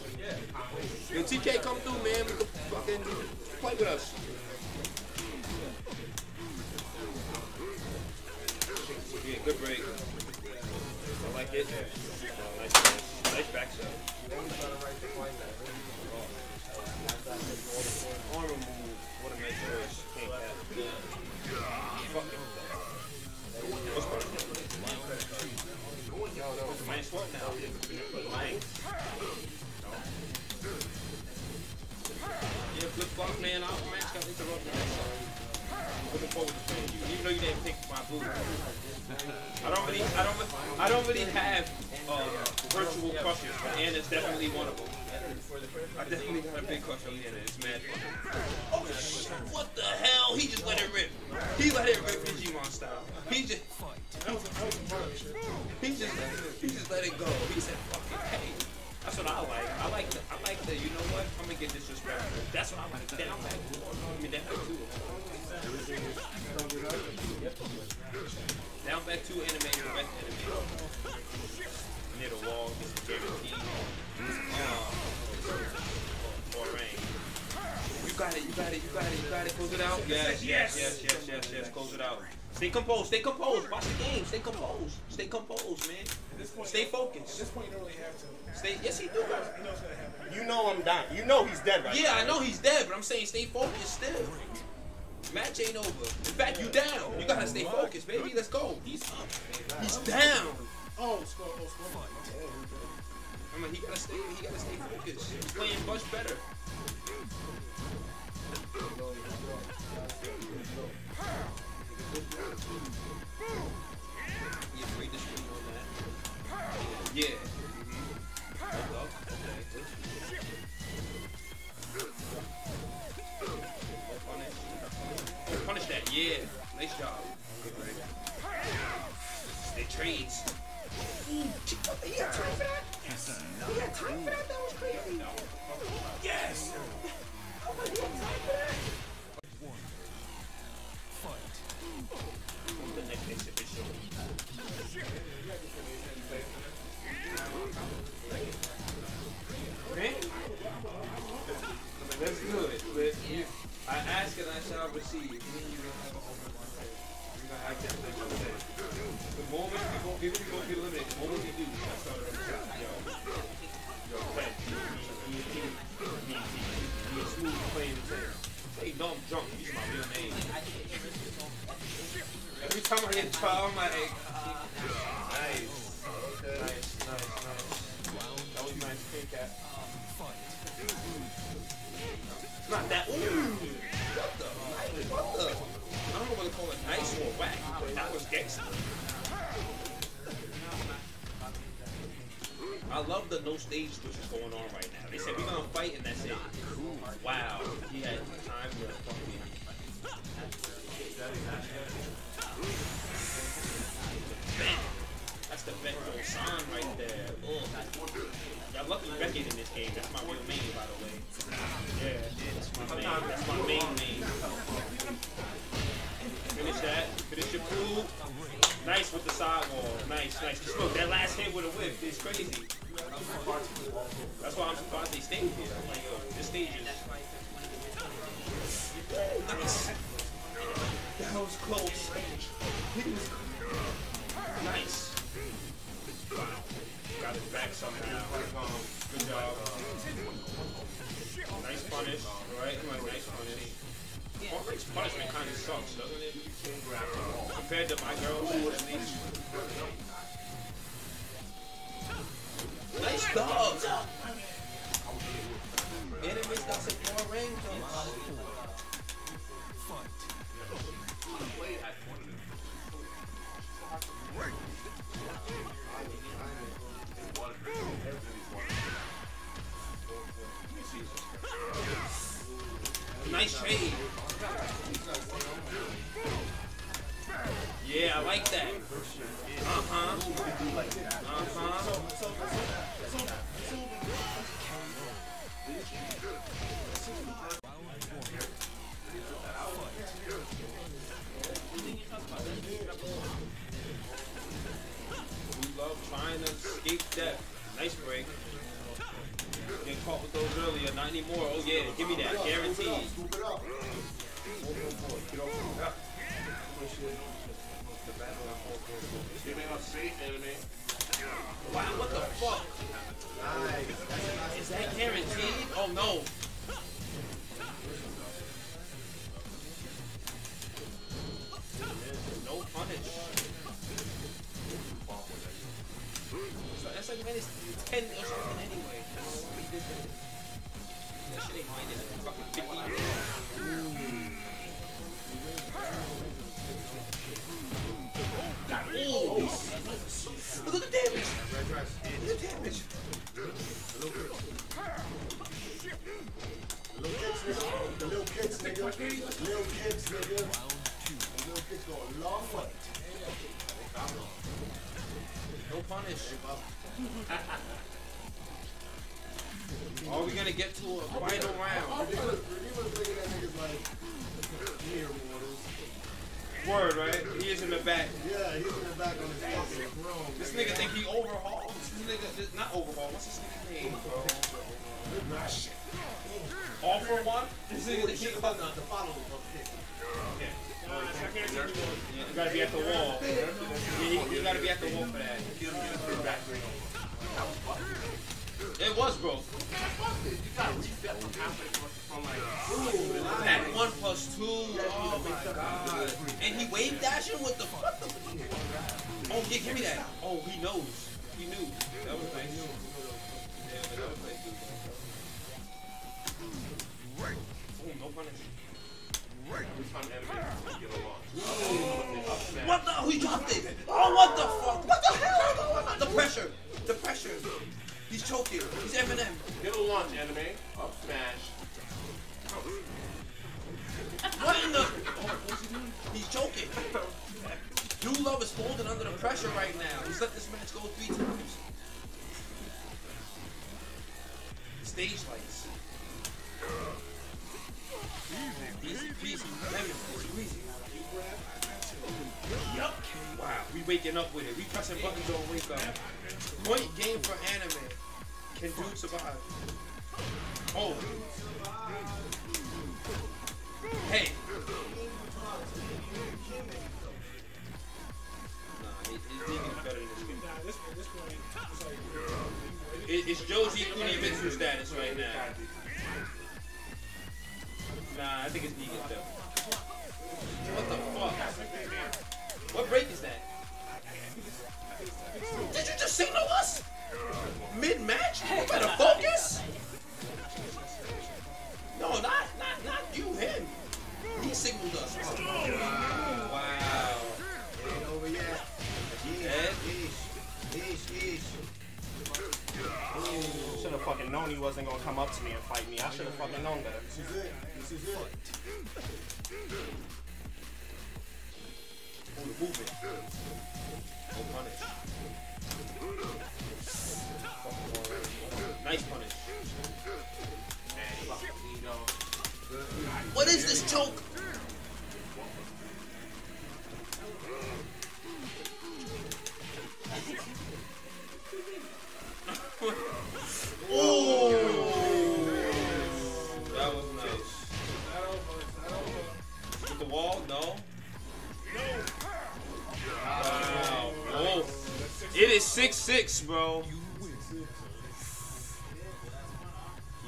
When T K come through, man, we can fucking play with us. Yeah, good break. I like it. Nice, nice back shot. Armor move. What a nice first. Fucking. Mine's what now? Mine. Yeah, flip flop, man. Our match got interrupted. Looking forward to playing you, even though you didn't pick my blue. I don't really, I don't, I don't really have uh, virtual crushes, but Anna's definitely one of them. I definitely got a big crush on Anna. It's mad. Oh shit! What the hell? He just let it rip. He let it rip Digimon style. He just, he just, he just let it go. He said, "Fuck it, hey." That's what I like. I like the, I like the, you know what? I'm gonna get disrespectful. That's what I like. Then I'm like, I mean, that like too. Down back two anime, down back to anime. Near the wall, this is guaranteed. More rain. You got it, you got it, you got it, you got it. Close it out. Yes, yes, yes, yes, yes, yes. Close it out. Stay composed, stay composed. Watch the game, stay composed. Stay composed, man. At this point, stay focused. At this point, you don't really have to. Stay, yes, he do. You know I'm dying. You know he's dead right now. Yeah, I know he's dead, but I'm saying stay focused still. Match ain't over. In fact, you down. You gotta stay focused, baby. Let's go. He's up. He's down. Oh, score, oh, score. I mean, he gotta stay. He gotta stay focused. He's playing much better. Yeah, free district on that. Yeah. Punish that, yeah. Nice job. They trades. Ooh, he got time for that? Yes. He got time for that? That was crazy. No. Yes! How about he got time for that? One. Fight. The next exhibition. Okay? Let's do it. Let's do it. I ask and I shall receive. Me and you don't have an open mindset. You're gonna act as like you said. The moment we won't give you, won't be limited. The moment we do, that's how it is. Yo. Yo, play. Be a team. Be a team. Be a smooth playing player. Hey, dumb drunk. Use my real name. Every time I hit trial, I'm like, nice. Nice, nice, nice. That was nice. Take that. Not that. Ooh. What the? What the? I don't know what to call it, nice or whack, but that was gangster. I love the no stage switch is going on right now. They said we're gonna fight and that's it. Wow. He had time to fuck me. Bang. That's the bet for San right there. I love the Beckett in this game. That's my real main, by the way. Yeah, that's my main. That's my main main. Finish that. Finish your pool. Nice with the sidewall. Nice, nice. Look, that last hit with a whip is crazy. That's why I'm surprised they stayed here. I'm like, yo, this stage is... Nice. That was close. He was... Nice. Got his back somehow. Um, good job. Nice punish. Alright, nice punish. Corporate punishment kind of sucks, doesn't it? Compared to my girls, at least. Nice dog! Enemies got some more range on us. Nice trade. like that. Uh-huh. Uh-huh. We love trying to escape that nice break. Getting caught with those earlier, not anymore. Oh yeah, give me that, guaranteed. Wow, what the fuck? Is that guaranteed? Oh no. No punish. So that's like minus ten or something anyway. That shit ain't mine, it's fucking fifty. Oh, look at the damage! Look at the damage! Little kids, nigga. Little kids, nigga. Little kids go a long way. No punish. Are we gonna get to a final round? Word, right? He is in the back. Yeah, he's in the back on his fucking throne. This nigga think he overhauled. This nigga, not overhauled. What's this nigga's name, bro? All for one? This nigga think about not to follow him. Okay. No, I can't do you gotta be at the wall. You, you gotta be at the wall for that. It was broke. You gotta reset from like at one plus two. Oh my god. And he wave dashing with the what the oh yeah, give me that. Oh he knows. He knew. That was nice. Yeah, that was nice. Oh no punishment. What the? He dropped it! Oh, what the fuck? What the hell is going on? The pressure! The pressure! He's choking. He's Eminem. Get a launch, anime. Up smash. What in the? Oh, what's he doing? He's choking. Dude Love is folding under the pressure right now. He's let this match go three times. Stage lights. Easy peasy, lemon squeezy. Yup. Wow, we waking up with it. We pressing buttons on wake up. Point game for anime. Can dude survive? Oh. Hey. Nah, his D V is better than this game. Nah, this this point. It's Josie Univinsu status right now. Nah, I think it's Negan though. What the fuck? What break is that? Did you just signal us? Mid-match? You better focus? No, not not not you, him. He signaled us. Wow. Wow. Ain't over yet. Dead? I should have fucking known he wasn't gonna come up to me and fight me. I should have fucking known that. This is it. This is it. Oh, the movement. No punish. Nice punish. What is this choke? Oh, that was nice. With the wall? No. Wow. Oh. It is six six, bro.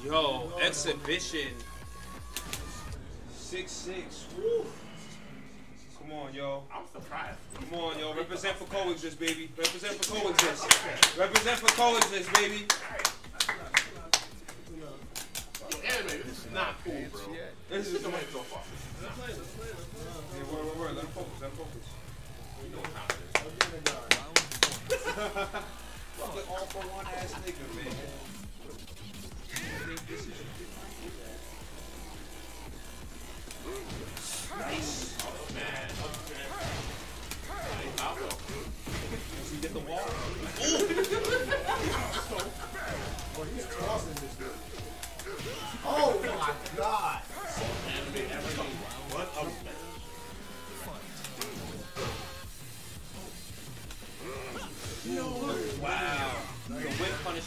Yo, exhibition. six six. Woo. Come on, yo. I'm surprised. Come on, yo. Represent for Coexist, baby. Represent for Coexist. Represent for Coexist, baby. Anime, this is not cool, bro. This is the way to go far. Hey, word, word, word. Let him focus, let him focus. You know how it is. Fuck it all for one ass nigga, man. I think this is nice. Oh, man.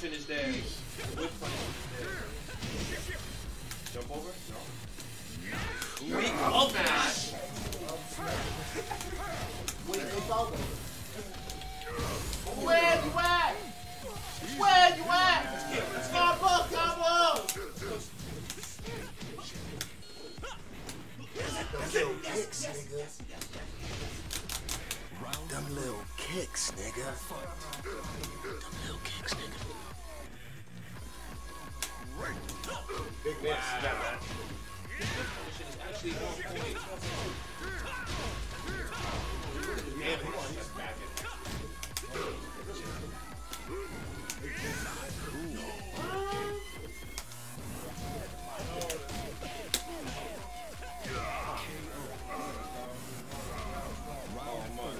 punishment is there? Which punishment is there? Jump over? No. We love that! Wait, go Falco. Where you at? Where you at? Combo, combo! Kicks, nigga. Them little kicks, nigga. Them little kicks, nigga. Big miss. Wow.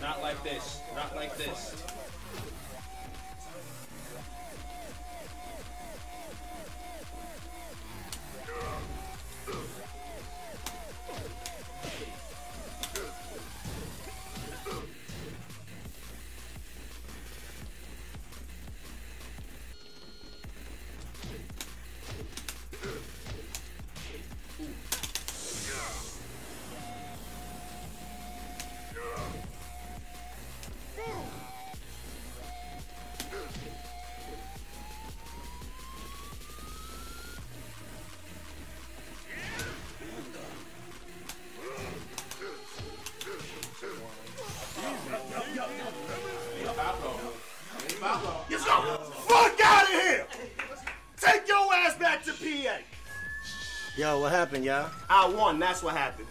Not like this, not like this. What happened, y'all? I won, that's what happened.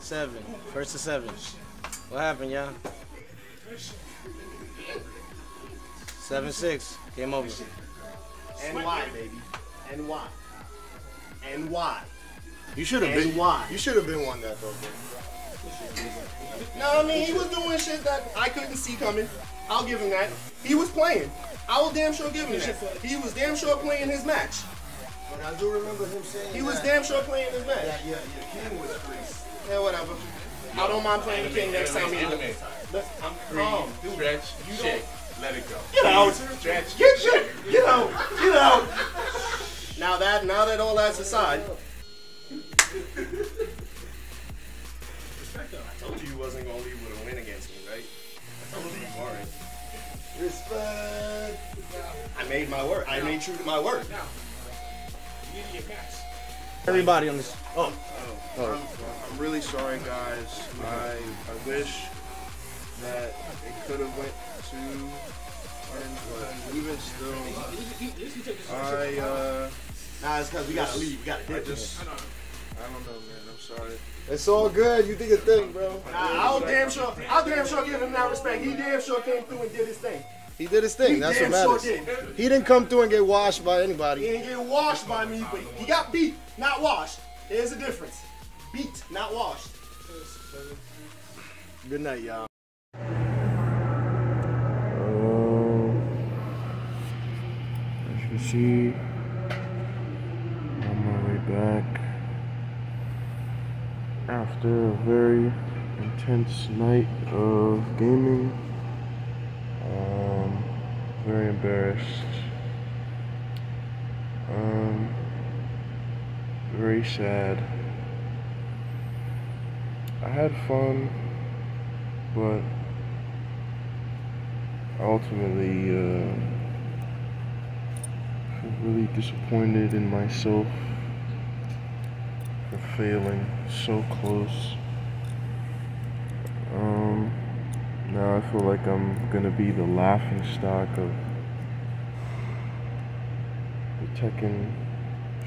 Seven. First to seven. What happened, y'all? Seven six. Game over. And why, baby? And why? And why? You should have been why. You should have been won that though, bro. No, I mean he was doing shit that I couldn't see coming. I'll give him that. He was playing. I will damn sure give him that. He was damn sure playing his match. But I do remember him saying he was damn sure playing his match. Yeah, yeah, yeah. King was free. Yeah, whatever. I don't mind playing the King next time we do it. I'm calm. Stretch. Shake. Let it go. Get out. Stretch. Get shit. Get out. Get out. Now that, now that all that's aside. Respect. I told you you wasn't gonna leave with a win against me, right? I told you you weren't. Respect. I made my word. I made true to my word. Everybody on this. Oh. Oh. I'm, I'm really sorry, guys. I I wish that it could have went to Martin, but even still, I uh. Nah, it's because we gotta leave. We gotta. I just. I don't know, man. I'm sorry. It's all good. You did your thing, bro. Nah, I'll damn sure. I'll damn sure give him that respect. He damn sure came through and did his thing. He did his thing. He That's what matters. Sure did. He didn't come through and get washed by anybody. He didn't get washed by me, but he got beat, not washed. There's a difference. Beat, not washed. Good night, y'all. As you see, on my way back after a very intense night of gaming. Um, very embarrassed, um, very sad. I had fun, but ultimately, uh, I feel really disappointed in myself for failing so close. Um... Now I feel like I'm gonna be the laughing stock of the Tekken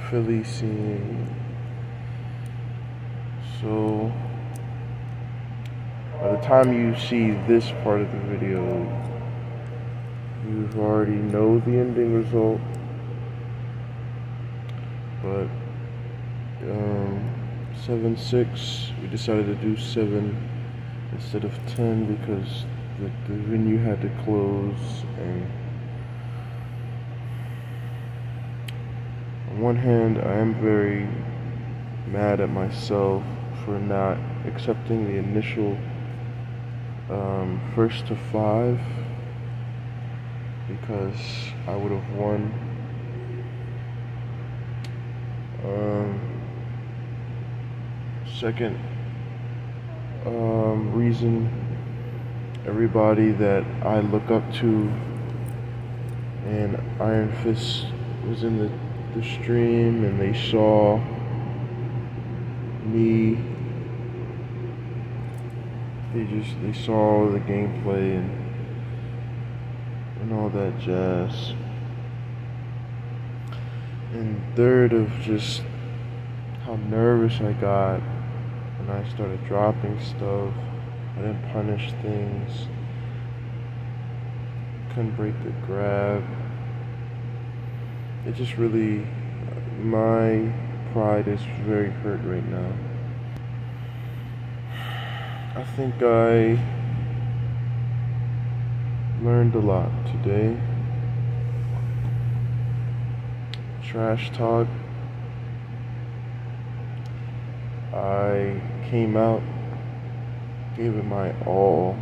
Philly scene. So by the time you see this part of the video, you already know the ending result. But um, seven six, we decided to do seven instead of ten because the, the venue had to close. And on one hand, I am very mad at myself for not accepting the initial um, first to five, because I would have won Um, second um, reason, everybody that I look up to and Iron Fist was in the, the stream and they saw me. They just, they saw the gameplay and, and all that jazz. And third, of just how nervous I got when I started dropping stuff. I didn't punish things. Couldn't break the grab. It just really, my pride is very hurt right now. I think I learned a lot today. Trash talk. I came out, gave it my all.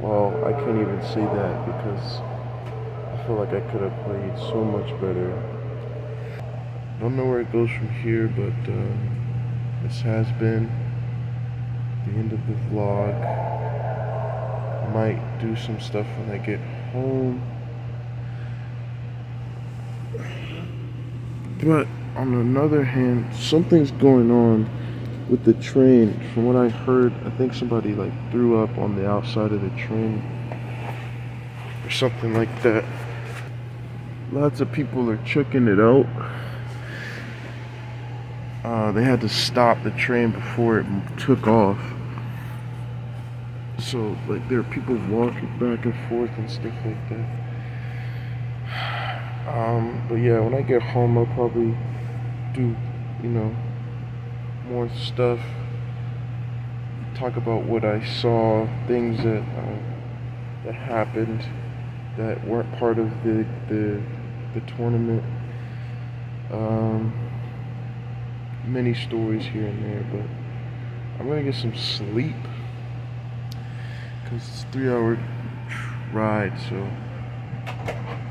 Well, I can't even say that because I feel like I could have played so much better. I don't know where it goes from here, but uh, this has been the end of the vlog. I might do some stuff when I get home, but on another hand, something's going on with the train. From what I heard, I think somebody like threw up on the outside of the train or something like that. Lots of people are checking it out. Uh, they had to stop the train before it took off. So, like, there are people walking back and forth and stuff like that. Um, but yeah, when I get home, I'll probably do, you know, more stuff. Talk about what I saw, things that uh, that happened that weren't part of the the, the tournament. Um, many stories here and there, but I'm gonna get some sleep because it's a three hour ride, so